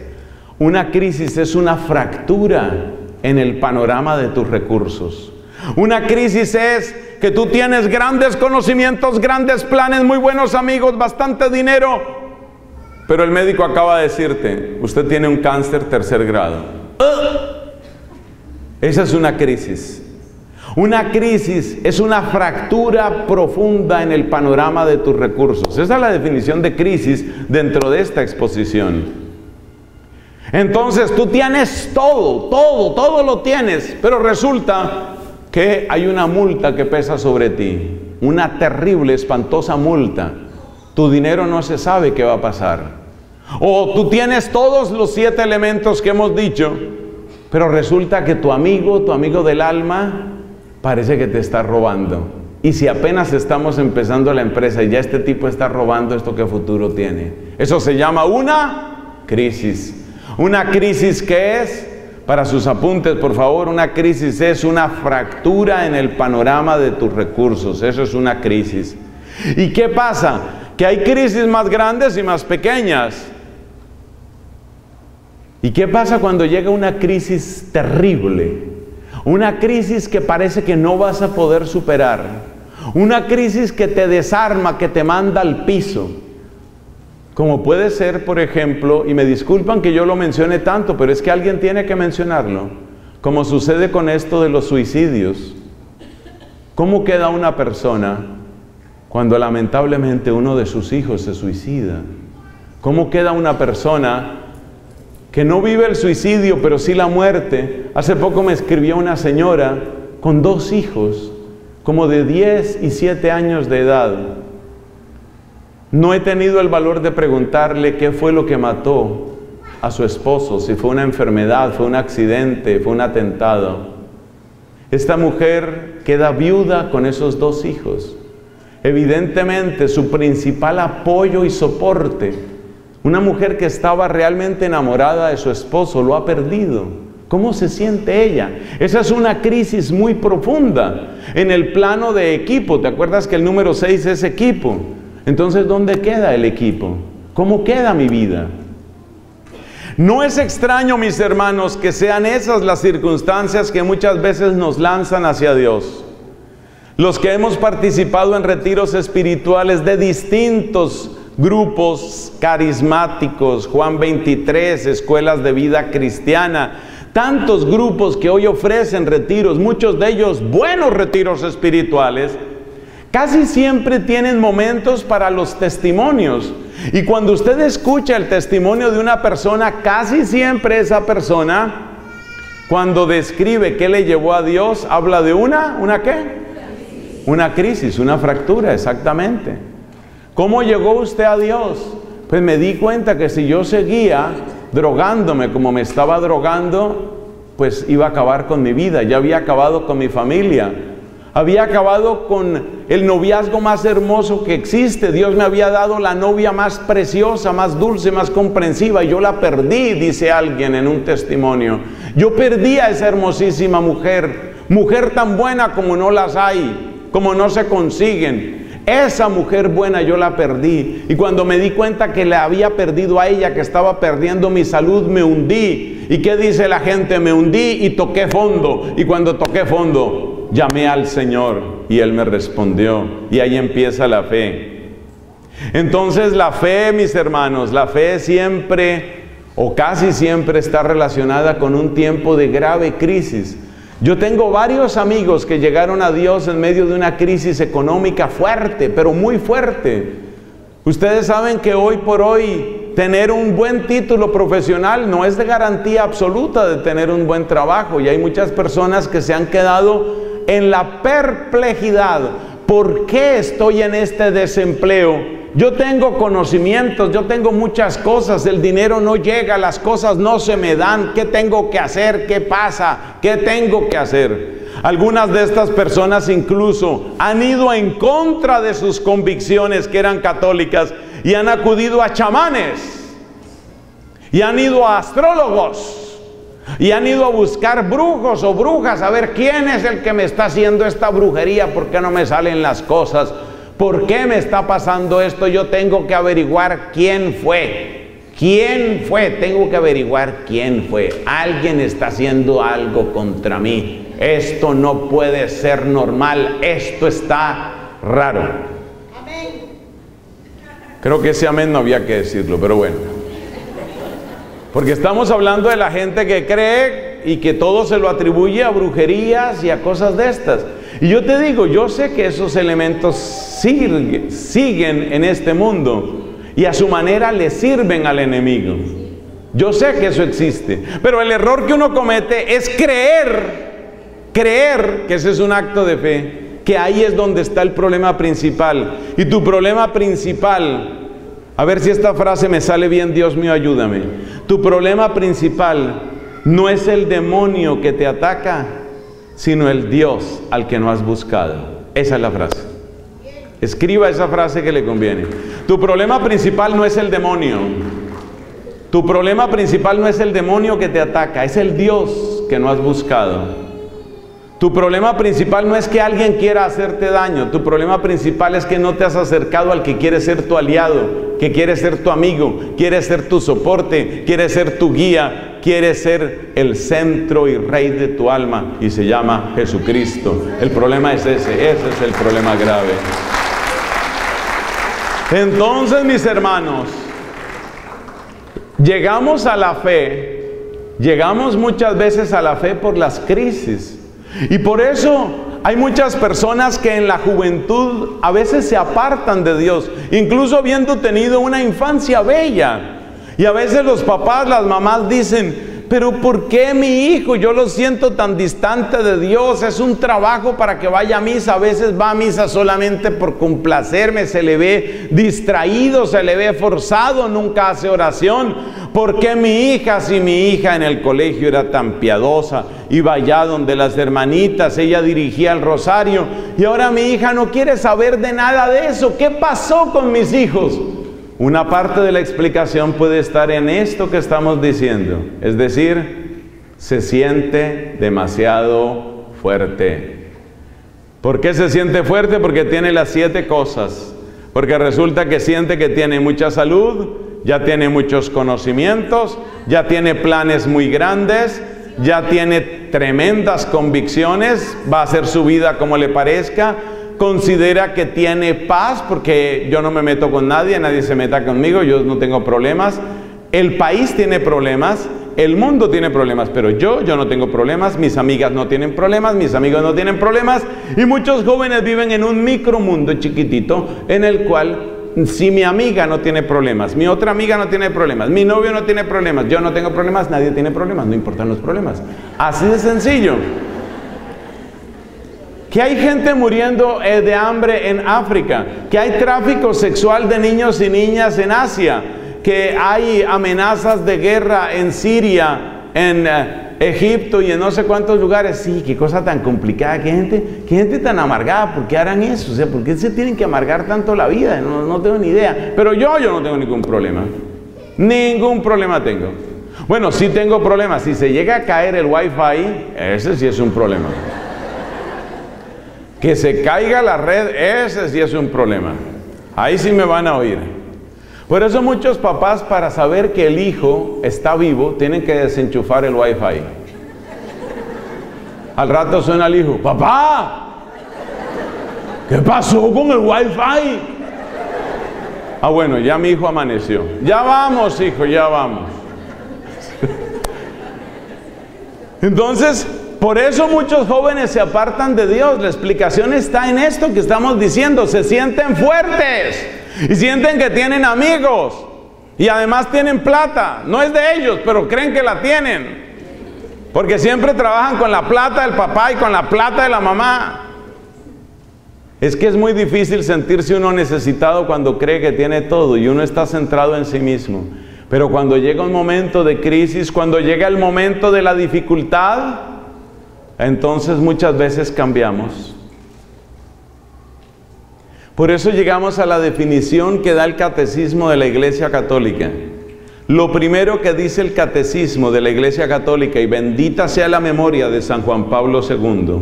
Una crisis es una fractura en el panorama de tus recursos. Una crisis es que tú tienes grandes conocimientos, grandes planes, muy buenos amigos, bastante dinero. Pero el médico acaba de decirte, usted tiene un cáncer tercer grado. Esa es una crisis. Una crisis es una fractura profunda en el panorama de tus recursos. Esa es la definición de crisis dentro de esta exposición. Entonces tú tienes todo, todo, todo lo tienes, pero resulta que hay una multa que pesa sobre ti. Una terrible, espantosa multa. Tu dinero no se sabe qué va a pasar. O tú tienes todos los siete elementos que hemos dicho, pero resulta que tu amigo, tu amigo del alma, parece que te está robando. Y si apenas estamos empezando la empresa y ya este tipo está robando, ¿esto qué futuro tiene? Eso se llama una crisis. ¿Una crisis qué es? Para sus apuntes, por favor, una crisis es una fractura en el panorama de tus recursos. Eso es una crisis. ¿Y qué pasa? Que hay crisis más grandes y más pequeñas. ¿Y qué pasa cuando llega una crisis terrible? Una crisis que parece que no vas a poder superar. Una crisis que te desarma, que te manda al piso. Como puede ser, por ejemplo, y me disculpan que yo lo mencione tanto, pero es que alguien tiene que mencionarlo. Como sucede con esto de los suicidios. ¿Cómo queda una persona cuando lamentablemente uno de sus hijos se suicida? ¿Cómo queda una persona que no vive el suicidio, pero sí la muerte? Hace poco me escribió una señora con dos hijos, como de diez y siete años de edad. No he tenido el valor de preguntarle qué fue lo que mató a su esposo, si fue una enfermedad, fue un accidente, fue un atentado. Esta mujer queda viuda con esos dos hijos. Evidentemente, su principal apoyo y soporte, una mujer que estaba realmente enamorada de su esposo, lo ha perdido. ¿Cómo se siente ella? Esa es una crisis muy profunda en el plano de equipo. ¿Te acuerdas que el número seis es equipo? Entonces, ¿dónde queda el equipo? ¿Cómo queda mi vida? No es extraño, mis hermanos, que sean esas las circunstancias que muchas veces nos lanzan hacia Dios. Los que hemos participado en retiros espirituales de distintos grupos carismáticos, Juan veintitrés, escuelas de vida cristiana, tantos grupos que hoy ofrecen retiros, muchos de ellos buenos retiros espirituales, casi siempre tienen momentos para los testimonios. Y cuando usted escucha el testimonio de una persona, casi siempre esa persona, cuando describe qué le llevó a Dios, habla de una, ¿una qué? Una crisis, una fractura, exactamente. ¿Cómo llegó usted a Dios? Pues me di cuenta que si yo seguía drogándome como me estaba drogando, pues iba a acabar con mi vida. Ya había acabado con mi familia. Había acabado con el noviazgo más hermoso que existe. Dios me había dado la novia más preciosa, más dulce, más comprensiva. Y yo la perdí, dice alguien en un testimonio. Yo perdí a esa hermosísima mujer. Mujer tan buena como no las hay, como no se consiguen. Esa mujer buena yo la perdí, y cuando me di cuenta que la había perdido a ella, que estaba perdiendo mi salud, me hundí. ¿Y qué dice la gente? Me hundí y toqué fondo, y cuando toqué fondo, llamé al Señor y Él me respondió, y ahí empieza la fe. Entonces la fe, mis hermanos, la fe siempre o casi siempre está relacionada con un tiempo de grave crisis. Yo tengo varios amigos que llegaron a Dios en medio de una crisis económica fuerte, pero muy fuerte. Ustedes saben que hoy por hoy tener un buen título profesional no es de garantía absoluta de tener un buen trabajo. Y hay muchas personas que se han quedado en la perplejidad. ¿Por qué estoy en este desempleo? Yo tengo conocimientos, yo tengo muchas cosas, el dinero no llega, las cosas no se me dan. ¿Qué tengo que hacer? ¿Qué pasa? ¿Qué tengo que hacer? Algunas de estas personas incluso han ido en contra de sus convicciones que eran católicas y han acudido a chamanes, y han ido a astrólogos, y han ido a buscar brujos o brujas, a ver quién es el que me está haciendo esta brujería, por qué no me salen las cosas. ¿Por qué me está pasando esto? Yo tengo que averiguar quién fue. ¿Quién fue? Tengo que averiguar quién fue. Alguien está haciendo algo contra mí. Esto no puede ser normal. Esto está raro. Amén. Creo que ese amén no había que decirlo, pero bueno. Porque estamos hablando de la gente que cree y que todo se lo atribuye a brujerías y a cosas de estas. Y yo te digo, yo sé que esos elementos sig- siguen en este mundo y a su manera le sirven al enemigo. Yo sé que eso existe, pero el error que uno comete es creer, creer que ese es un acto de fe, que ahí es donde está el problema principal. Y tu problema principal, a ver si esta frase me sale bien, Dios mío, ayúdame. Tu problema principal no es el demonio que te ataca, sino el Dios al que no has buscado. Esa es la frase. Escriba esa frase que le conviene. Tu problema principal no es el demonio. Tu problema principal no es el demonio que te ataca, es el Dios que no has buscado. Tu problema principal no es que alguien quiera hacerte daño. Tu problema principal es que no te has acercado al que quiere ser tu aliado. que quiere ser tu amigo, quiere ser tu soporte, quiere ser tu guía, quiere ser el centro y rey de tu alma, y se llama Jesucristo. El problema es ese, ese es el problema grave. Entonces, mis hermanos, llegamos a la fe, llegamos muchas veces a la fe por las crisis, y por eso hay muchas personas que en la juventud a veces se apartan de Dios, incluso habiendo tenido una infancia bella. Y a veces los papás, las mamás dicen: pero ¿por qué mi hijo? Yo lo siento tan distante de Dios, es un trabajo para que vaya a misa. A veces va a misa solamente por complacerme, se le ve distraído, se le ve forzado, nunca hace oración. ¿Por qué mi hija, si mi hija en el colegio era tan piadosa, iba allá donde las hermanitas, ella dirigía el rosario, y ahora mi hija no quiere saber de nada de eso? ¿Qué pasó con mis hijos? Una parte de la explicación puede estar en esto que estamos diciendo, es decir, se siente demasiado fuerte. ¿Por qué se siente fuerte? Porque tiene las siete cosas. Porque resulta que siente que tiene mucha salud, ya tiene muchos conocimientos, ya tiene planes muy grandes, ya tiene tremendas convicciones, va a hacer su vida como le parezca, considera que tiene paz, porque yo no me meto con nadie, nadie se meta conmigo, yo no tengo problemas, el país tiene problemas, el mundo tiene problemas, pero yo, yo no tengo problemas, mis amigas no tienen problemas, mis amigos no tienen problemas, y muchos jóvenes viven en un micromundo chiquitito en el cual, si mi amiga no tiene problemas, mi otra amiga no tiene problemas, mi novio no tiene problemas, yo no tengo problemas, nadie tiene problemas, no importan los problemas. Así de sencillo. Que hay gente muriendo de hambre en África, que hay tráfico sexual de niños y niñas en Asia, que hay amenazas de guerra en Siria, en Egipto y en no sé cuántos lugares. Sí, qué cosa tan complicada, qué gente, qué gente tan amargada, ¿por qué harán eso? O sea, ¿por qué se tienen que amargar tanto la vida? No, no tengo ni idea. Pero yo, yo no tengo ningún problema. Ningún problema tengo. Bueno, sí tengo problemas. Si se llega a caer el wifi, ese sí es un problema. Que se caiga la red, ese sí es un problema. Ahí sí me van a oír. Por eso muchos papás, para saber que el hijo está vivo, tienen que desenchufar el wifi. Al rato suena el hijo: papá, ¿qué pasó con el wifi? Ah, bueno, ya mi hijo amaneció. Ya vamos, hijo, ya vamos. Entonces, por eso muchos jóvenes se apartan de Dios. La explicación está en esto que estamos diciendo: se sienten fuertes. Y sienten que tienen amigos, y además tienen plata, no es de ellos, pero creen que la tienen, porque siempre trabajan con la plata del papá y con la plata de la mamá. Es que es muy difícil sentirse uno necesitado cuando cree que tiene todo, y uno está centrado en sí mismo. Pero cuando llega un momento de crisis, cuando llega el momento de la dificultad, entonces muchas veces cambiamos. Por eso llegamos a la definición que da el Catecismo de la Iglesia Católica. Lo primero que dice el Catecismo de la Iglesia Católica, y bendita sea la memoria de San Juan Pablo segundo.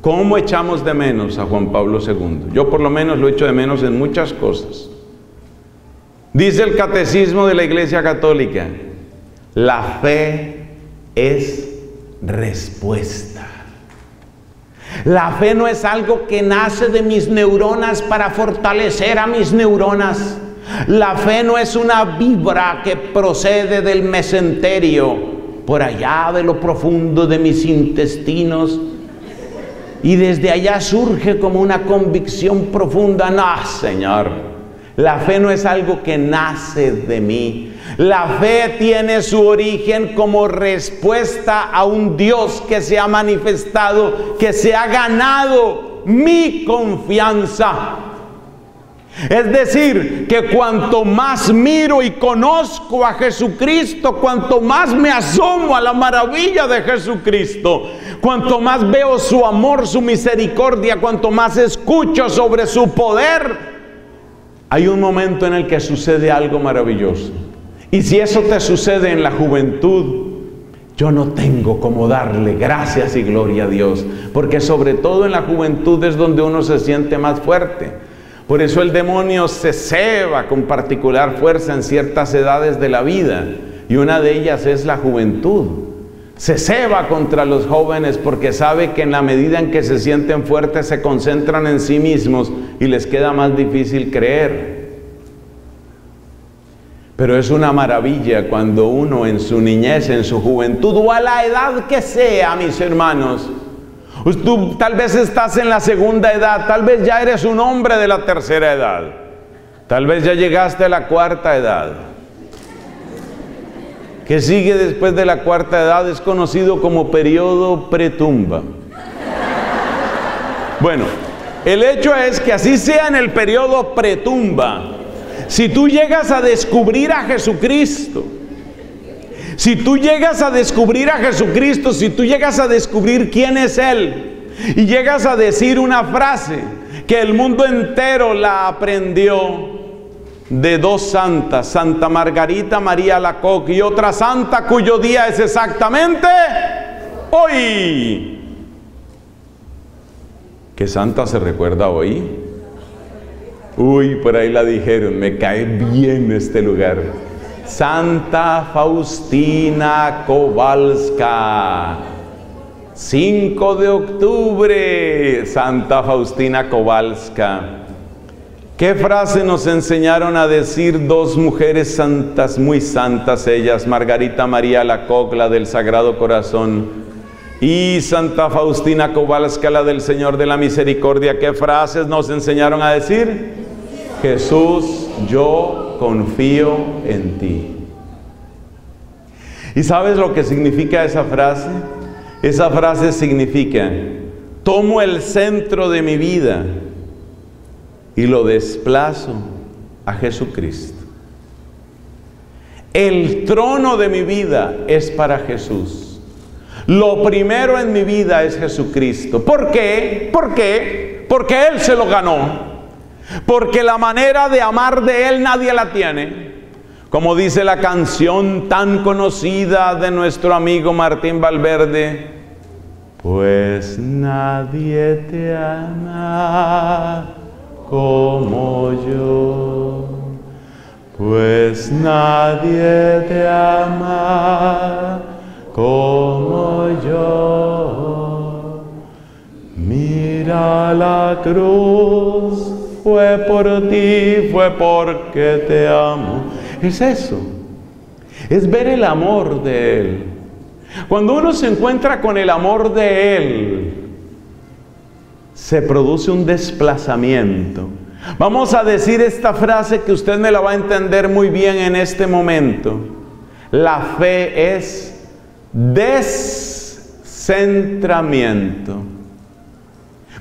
¿Cómo echamos de menos a Juan Pablo segundo? Yo por lo menos lo echo de menos en muchas cosas. Dice el Catecismo de la Iglesia Católica: la fe es respuesta. La fe no es algo que nace de mis neuronas para fortalecer a mis neuronas. La fe no es una vibra que procede del mesenterio, por allá de lo profundo de mis intestinos, y desde allá surge como una convicción profunda. No, Señor. La fe no es algo que nace de mí. La fe tiene su origen como respuesta a un Dios que se ha manifestado, que se ha ganado mi confianza. Es decir, que cuanto más miro y conozco a Jesucristo, cuanto más me asomo a la maravilla de Jesucristo, cuanto más veo su amor, su misericordia, cuanto más escucho sobre su poder, hay un momento en el que sucede algo maravilloso. Y si eso te sucede en la juventud, yo no tengo cómo darle gracias y gloria a Dios, porque sobre todo en la juventud es donde uno se siente más fuerte. Por eso el demonio se ceba con particular fuerza en ciertas edades de la vida, y una de ellas es la juventud. Se ceba contra los jóvenes porque sabe que en la medida en que se sienten fuertes se concentran en sí mismos y les queda más difícil creer. Pero es una maravilla cuando uno en su niñez, en su juventud o a la edad que sea, mis hermanos, tú tal vez estás en la segunda edad, tal vez ya eres un hombre de la tercera edad, tal vez ya llegaste a la cuarta edad. Que sigue después de la cuarta edad es conocido como periodo pretumba. Bueno, el hecho es que así sea en el periodo pretumba, si tú llegas a descubrir a Jesucristo, si tú llegas a descubrir a Jesucristo, si tú llegas a descubrir quién es Él, y llegas a decir una frase que el mundo entero la aprendió, de dos santas, Santa Margarita María Alacoque y otra santa cuyo día es exactamente hoy. ¿Qué santa se recuerda hoy? Uy, por ahí la dijeron, me cae bien este lugar. Santa Faustina Kowalska. cinco de octubre, Santa Faustina Kowalska. ¿Qué frase nos enseñaron a decir dos mujeres santas, muy santas ellas, Margarita María Alacoque, la del Sagrado Corazón, y Santa Faustina Kowalska, la del Señor de la Misericordia? ¿Qué frases nos enseñaron a decir? Jesús, yo confío en ti. ¿Y sabes lo que significa esa frase? Esa frase significa, tomo el centro de mi vida y lo desplazo a Jesucristo. El trono de mi vida es para Jesús. Lo primero en mi vida es Jesucristo. ¿Por qué? ¿Por qué? Porque Él se lo ganó. Porque la manera de amar de Él nadie la tiene. Como dice la canción tan conocida de nuestro amigo Martín Valverde. Pues nadie te ama como yo, pues nadie te ama como yo. Mira la cruz, fue por ti, fue porque te amo. Es eso, es ver el amor de Él. Cuando uno se encuentra con el amor de Él, se produce un desplazamiento. Vamos a decir esta frase que usted me la va a entender muy bien en este momento. La fe es descentramiento.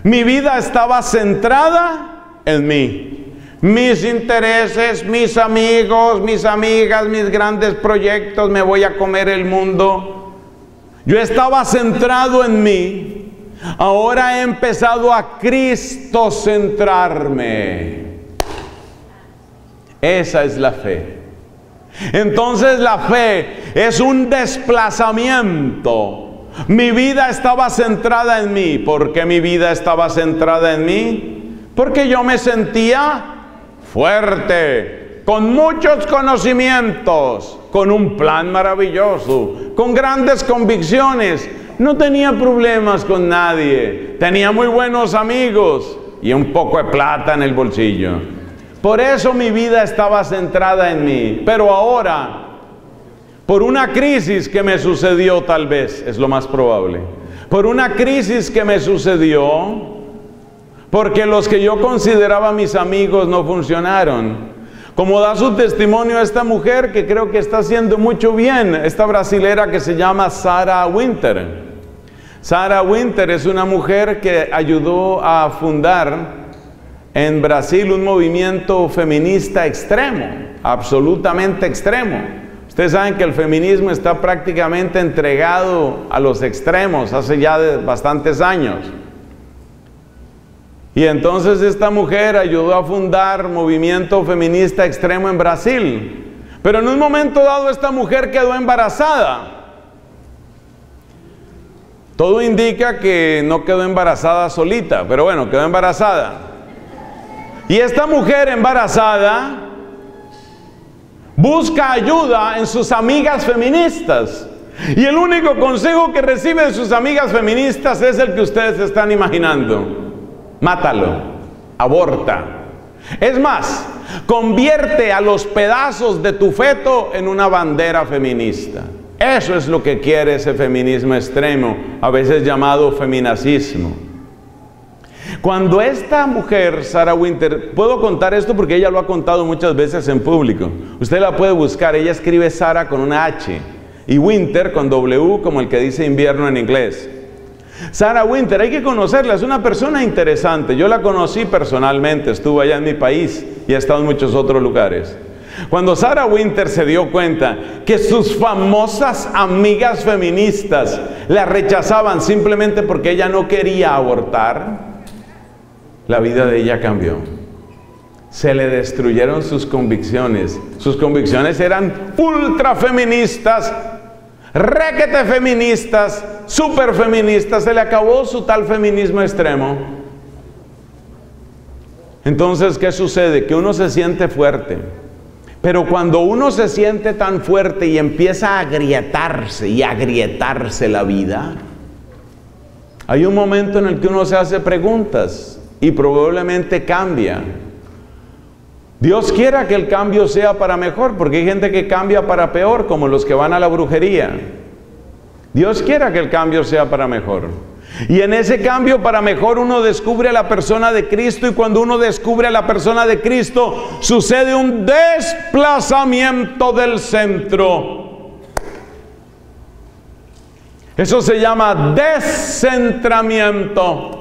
Mi vida estaba centrada en mí. Mis intereses, mis amigos, mis amigas, mis grandes proyectos, me voy a comer el mundo. Yo estaba centrado en mí. Ahora he empezado a Cristo centrarme. Esa es la fe. Entonces la fe es un desplazamiento. Mi vida estaba centrada en mí. ¿Por qué mi vida estaba centrada en mí? Porque yo me sentía fuerte, con muchos conocimientos, con un plan maravilloso, con grandes convicciones. No tenía problemas con nadie, tenía muy buenos amigos y un poco de plata en el bolsillo. Por eso mi vida estaba centrada en mí. Pero ahora, por una crisis que me sucedió tal vez, es lo más probable, por una crisis que me sucedió, porque los que yo consideraba mis amigos no funcionaron. Como da su testimonio esta mujer que creo que está haciendo mucho bien, esta brasilera que se llama Sarah Winter. Sarah Winter es una mujer que ayudó a fundar en Brasil un movimiento feminista extremo, absolutamente extremo. Ustedes saben que el feminismo está prácticamente entregado a los extremos hace ya bastantes años. Y entonces esta mujer ayudó a fundar movimiento feminista extremo en Brasil. Pero en un momento dado esta mujer quedó embarazada. Todo indica que no quedó embarazada solita, pero bueno, quedó embarazada. Y esta mujer embarazada busca ayuda en sus amigas feministas. Y el único consejo que recibe de sus amigas feministas es el que ustedes están imaginando. Mátalo, aborta. Es más, convierte a los pedazos de tu feto en una bandera feminista. Eso es lo que quiere ese feminismo extremo, a veces llamado feminazismo. Cuando esta mujer, Sarah Winter, puedo contar esto porque ella lo ha contado muchas veces en público. Usted la puede buscar, ella escribe Sarah con una H y Winter con W, como el que dice invierno en inglés. Sarah Winter, hay que conocerla, es una persona interesante. Yo la conocí personalmente, estuvo allá en mi país y ha estado en muchos otros lugares. Cuando Sarah Winter se dio cuenta que sus famosas amigas feministas la rechazaban simplemente porque ella no quería abortar, la vida de ella cambió. Se le destruyeron sus convicciones. Sus convicciones eran ultrafeministas, requete feministas, superfeministas. Se le acabó su tal feminismo extremo. Entonces, ¿qué sucede? Que uno se siente fuerte. Pero cuando uno se siente tan fuerte y empieza a agrietarse y a agrietarse la vida, hay un momento en el que uno se hace preguntas y probablemente cambia. Dios quiera que el cambio sea para mejor, porque hay gente que cambia para peor, como los que van a la brujería. Dios quiera que el cambio sea para mejor. Y en ese cambio para mejor uno descubre a la persona de Cristo, y cuando uno descubre a la persona de Cristo sucede un desplazamiento del centro. Eso se llama descentramiento.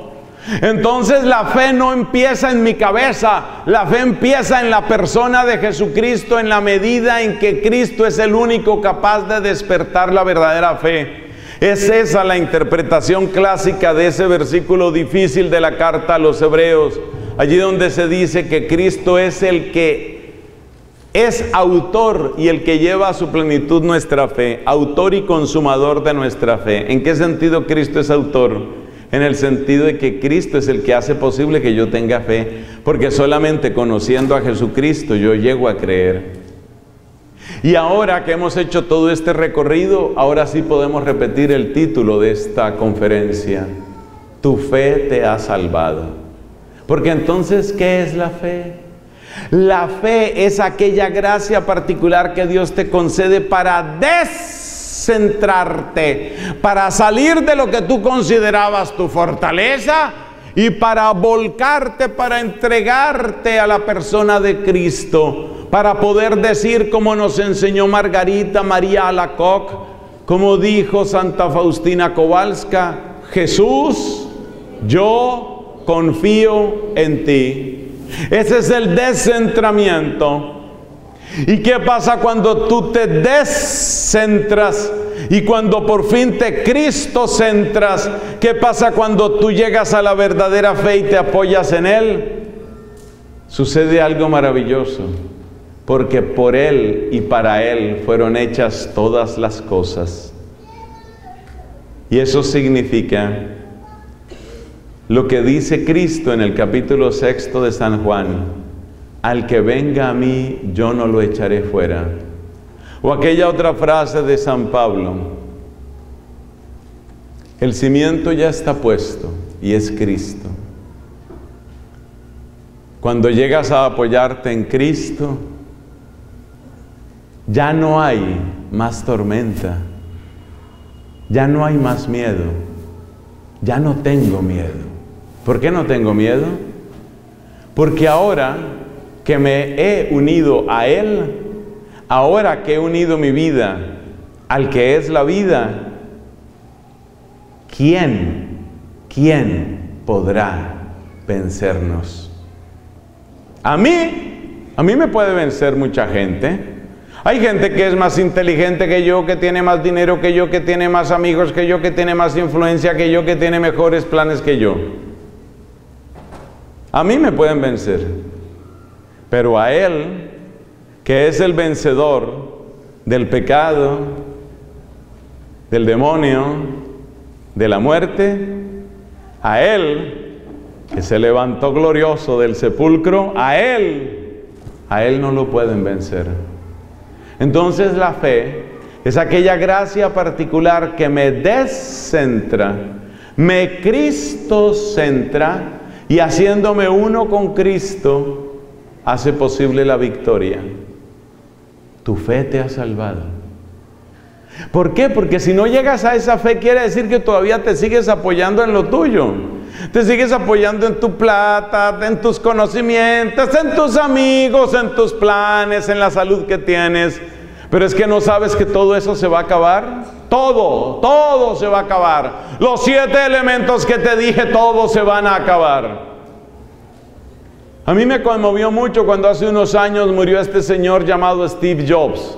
Entonces la fe no empieza en mi cabeza, la fe empieza en la persona de Jesucristo, en la medida en que Cristo es el único capaz de despertar la verdadera fe. Es esa la interpretación clásica de ese versículo difícil de la carta a los hebreos, allí donde se dice que Cristo es el que es autor y el que lleva a su plenitud nuestra fe, autor y consumador de nuestra fe. ¿En qué sentido Cristo es autor? En el sentido de que Cristo es el que hace posible que yo tenga fe, porque solamente conociendo a Jesucristo yo llego a creer. Y ahora que hemos hecho todo este recorrido, ahora sí podemos repetir el título de esta conferencia: tu fe te ha salvado. Porque entonces, ¿qué es la fe? La fe es aquella gracia particular que Dios te concede para descentrarte, para salir de lo que tú considerabas tu fortaleza y para volcarte, para entregarte a la persona de Cristo, para poder decir, como nos enseñó Margarita María Alacoque, como dijo Santa Faustina Kowalska: Jesús, yo confío en ti. Ese es el descentramiento. ¿Y qué pasa cuando tú te descentras? Y cuando por fin te Cristo centras, ¿qué pasa cuando tú llegas a la verdadera fe y te apoyas en Él? Sucede algo maravilloso. Porque por Él y para Él fueron hechas todas las cosas. Y eso significa lo que dice Cristo en el capítulo sexto de San Juan: al que venga a mí, yo no lo echaré fuera. O aquella otra frase de San Pablo: el cimiento ya está puesto y es Cristo. Cuando llegas a apoyarte en Cristo, ya no hay más tormenta, ya no hay más miedo, ya no tengo miedo. ¿Por qué no tengo miedo? Porque ahora que me he unido a Él, ahora que he unido mi vida al que es la vida, ¿quién, quién podrá vencernos? A mí, a mí me puede vencer mucha gente. Hay gente que es más inteligente que yo, que tiene más dinero que yo, que tiene más amigos que yo, que tiene más influencia que yo, que tiene mejores planes que yo. A mí me pueden vencer, pero a Él, que es el vencedor del pecado, del demonio, de la muerte, a Él, que se levantó glorioso del sepulcro, a Él, a Él no lo pueden vencer. Entonces la fe es aquella gracia particular que me descentra, me cristocentra, y haciéndome uno con Cristo, hace posible la victoria. Tu fe te ha salvado. ¿Por qué? Porque si no llegas a esa fe, quiere decir que todavía te sigues apoyando en lo tuyo. Te sigues apoyando en tu plata, en tus conocimientos, en tus amigos, en tus planes, en la salud que tienes. Pero es que no sabes que todo eso se va a acabar. Todo, todo se va a acabar. Los siete elementos que te dije, todos se van a acabar. A mí me conmovió mucho cuando hace unos años murió este señor llamado Steve Jobs,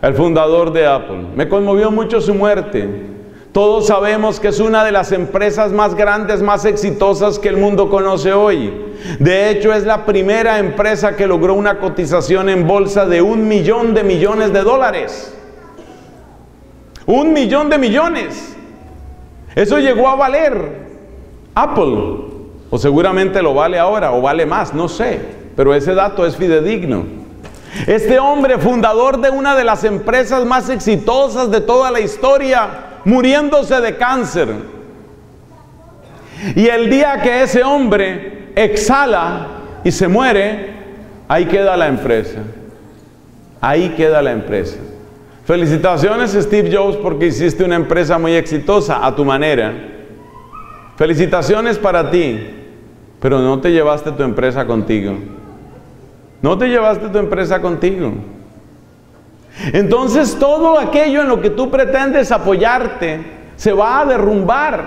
el fundador de Apple. Me conmovió mucho su muerte. Todos sabemos que es una de las empresas más grandes, más exitosas que el mundo conoce hoy. De hecho, es la primera empresa que logró una cotización en bolsa de un millón de millones de dólares. Un millón de millones. Eso llegó a valer Apple. O seguramente lo vale ahora, o vale más, no sé. Pero ese dato es fidedigno. Este hombre, fundador de una de las empresas más exitosas de toda la historia, muriéndose de cáncer. Y el día que ese hombre exhala y se muere, ahí queda la empresa. Ahí queda la empresa. Felicitaciones, Steve Jobs, porque hiciste una empresa muy exitosa a tu manera. Felicitaciones para ti, pero no te llevaste tu empresa contigo. No te llevaste tu empresa contigo. Entonces todo aquello en lo que tú pretendes apoyarte se va a derrumbar.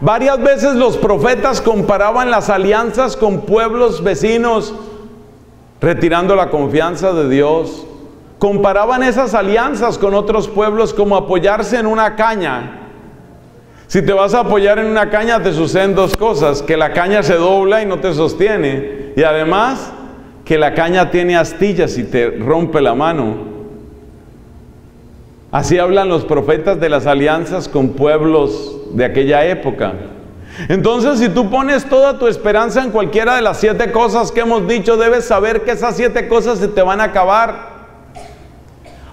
Varias veces los profetas comparaban las alianzas con pueblos vecinos, retirando la confianza de Dios. Comparaban esas alianzas con otros pueblos como apoyarse en una caña. Si te vas a apoyar en una caña, te suceden dos cosas: que la caña se dobla y no te sostiene, y además que la caña tiene astillas y te rompe la mano. Así hablan los profetas de las alianzas con pueblos de aquella época. Entonces, si tú pones toda tu esperanza en cualquiera de las siete cosas que hemos dicho, debes saber que esas siete cosas se te van a acabar.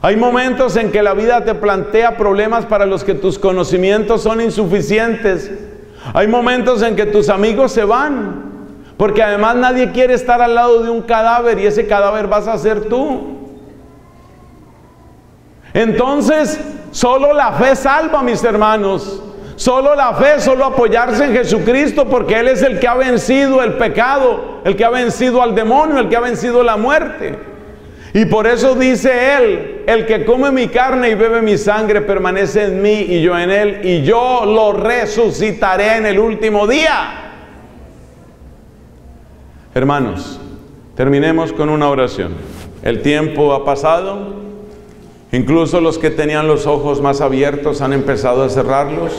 Hay momentos en que la vida te plantea problemas para los que tus conocimientos son insuficientes. Hay momentos en que tus amigos se van. Porque además nadie quiere estar al lado de un cadáver, y ese cadáver vas a ser tú. Entonces, solo la fe salva, mis hermanos. Solo la fe, solo apoyarse en Jesucristo, porque Él es el que ha vencido el pecado, el que ha vencido al demonio, el que ha vencido la muerte. Y por eso dice Él: el que come mi carne y bebe mi sangre permanece en mí y yo en Él, y yo lo resucitaré en el último día. Hermanos, terminemos con una oración. El tiempo ha pasado. Incluso los que tenían los ojos más abiertos han empezado a cerrarlos.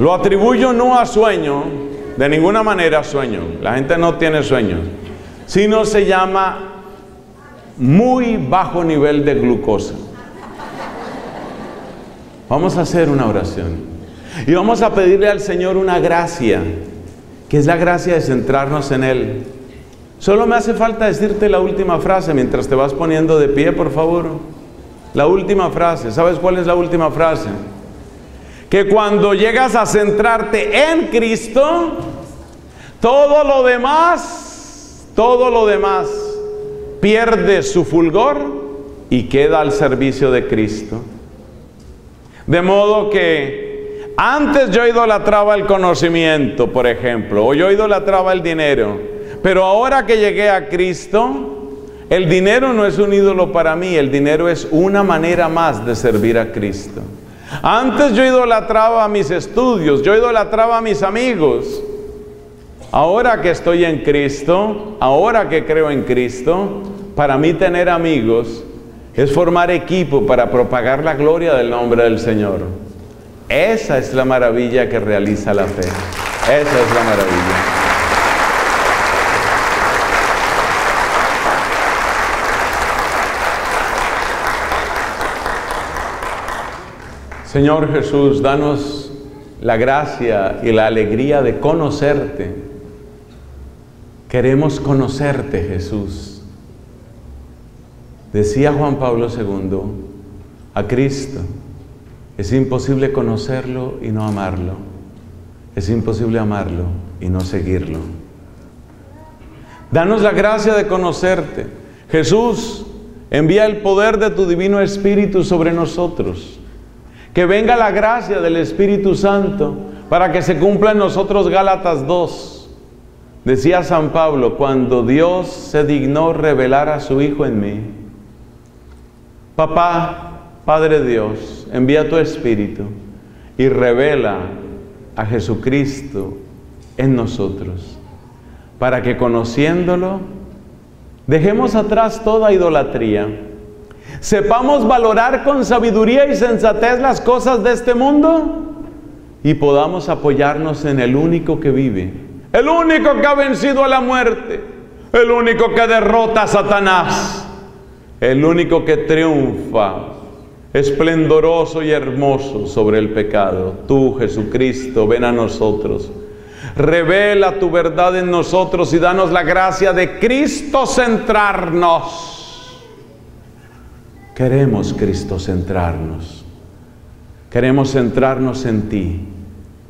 Lo atribuyo no a sueño, de ninguna manera sueño. La gente no tiene sueño. Sino se llama muy bajo nivel de glucosa. Vamos a hacer una oración. Y vamos a pedirle al Señor una gracia, que es la gracia de centrarnos en Él. Solo me hace falta decirte la última frase mientras te vas poniendo de pie, por favor. La última frase. ¿Sabes cuál es la última frase? Que cuando llegas a centrarte en Cristo, todo lo demás, todo lo demás, pierde su fulgor y queda al servicio de Cristo. De modo que antes yo idolatraba el conocimiento, por ejemplo, o yo idolatraba el dinero, pero ahora que llegué a Cristo, el dinero no es un ídolo para mí, el dinero es una manera más de servir a Cristo. Antes yo idolatraba mis estudios, yo idolatraba a mis amigos. Ahora que estoy en Cristo, ahora que creo en Cristo, para mí tener amigos es formar equipo para propagar la gloria del nombre del Señor. Esa es la maravilla que realiza la fe. Esa es la maravilla. Señor Jesús, danos la gracia y la alegría de conocerte. Queremos conocerte, Jesús. Decía Juan Pablo segundo, a Cristo es imposible conocerlo y no amarlo. Es imposible amarlo y no seguirlo. Danos la gracia de conocerte. Jesús, envía el poder de tu Divino Espíritu sobre nosotros. Que venga la gracia del Espíritu Santo para que se cumpla en nosotros Gálatas dos. Decía San Pablo, cuando Dios se dignó revelar a su Hijo en mí. Papá, Padre Dios, envía tu Espíritu y revela a Jesucristo en nosotros, para que conociéndolo, dejemos atrás toda idolatría. Sepamos valorar con sabiduría y sensatez las cosas de este mundo y podamos apoyarnos en el único que vive, el único que ha vencido a la muerte, el único que derrota a Satanás, el único que triunfa esplendoroso y hermoso sobre el pecado. Tú, Jesucristo, ven a nosotros. Revela tu verdad en nosotros y danos la gracia de Cristo centrarnos. Queremos Cristo centrarnos. Queremos centrarnos en ti.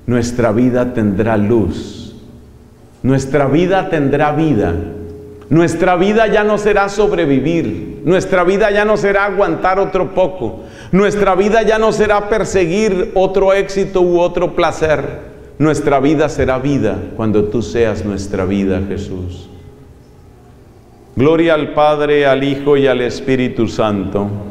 Nuestra vida tendrá luz. Nuestra vida tendrá vida. Nuestra vida ya no será sobrevivir. Nuestra vida ya no será aguantar otro poco. Nuestra vida ya no será perseguir otro éxito u otro placer. Nuestra vida será vida cuando tú seas nuestra vida, Jesús. Gloria al Padre, al Hijo y al Espíritu Santo.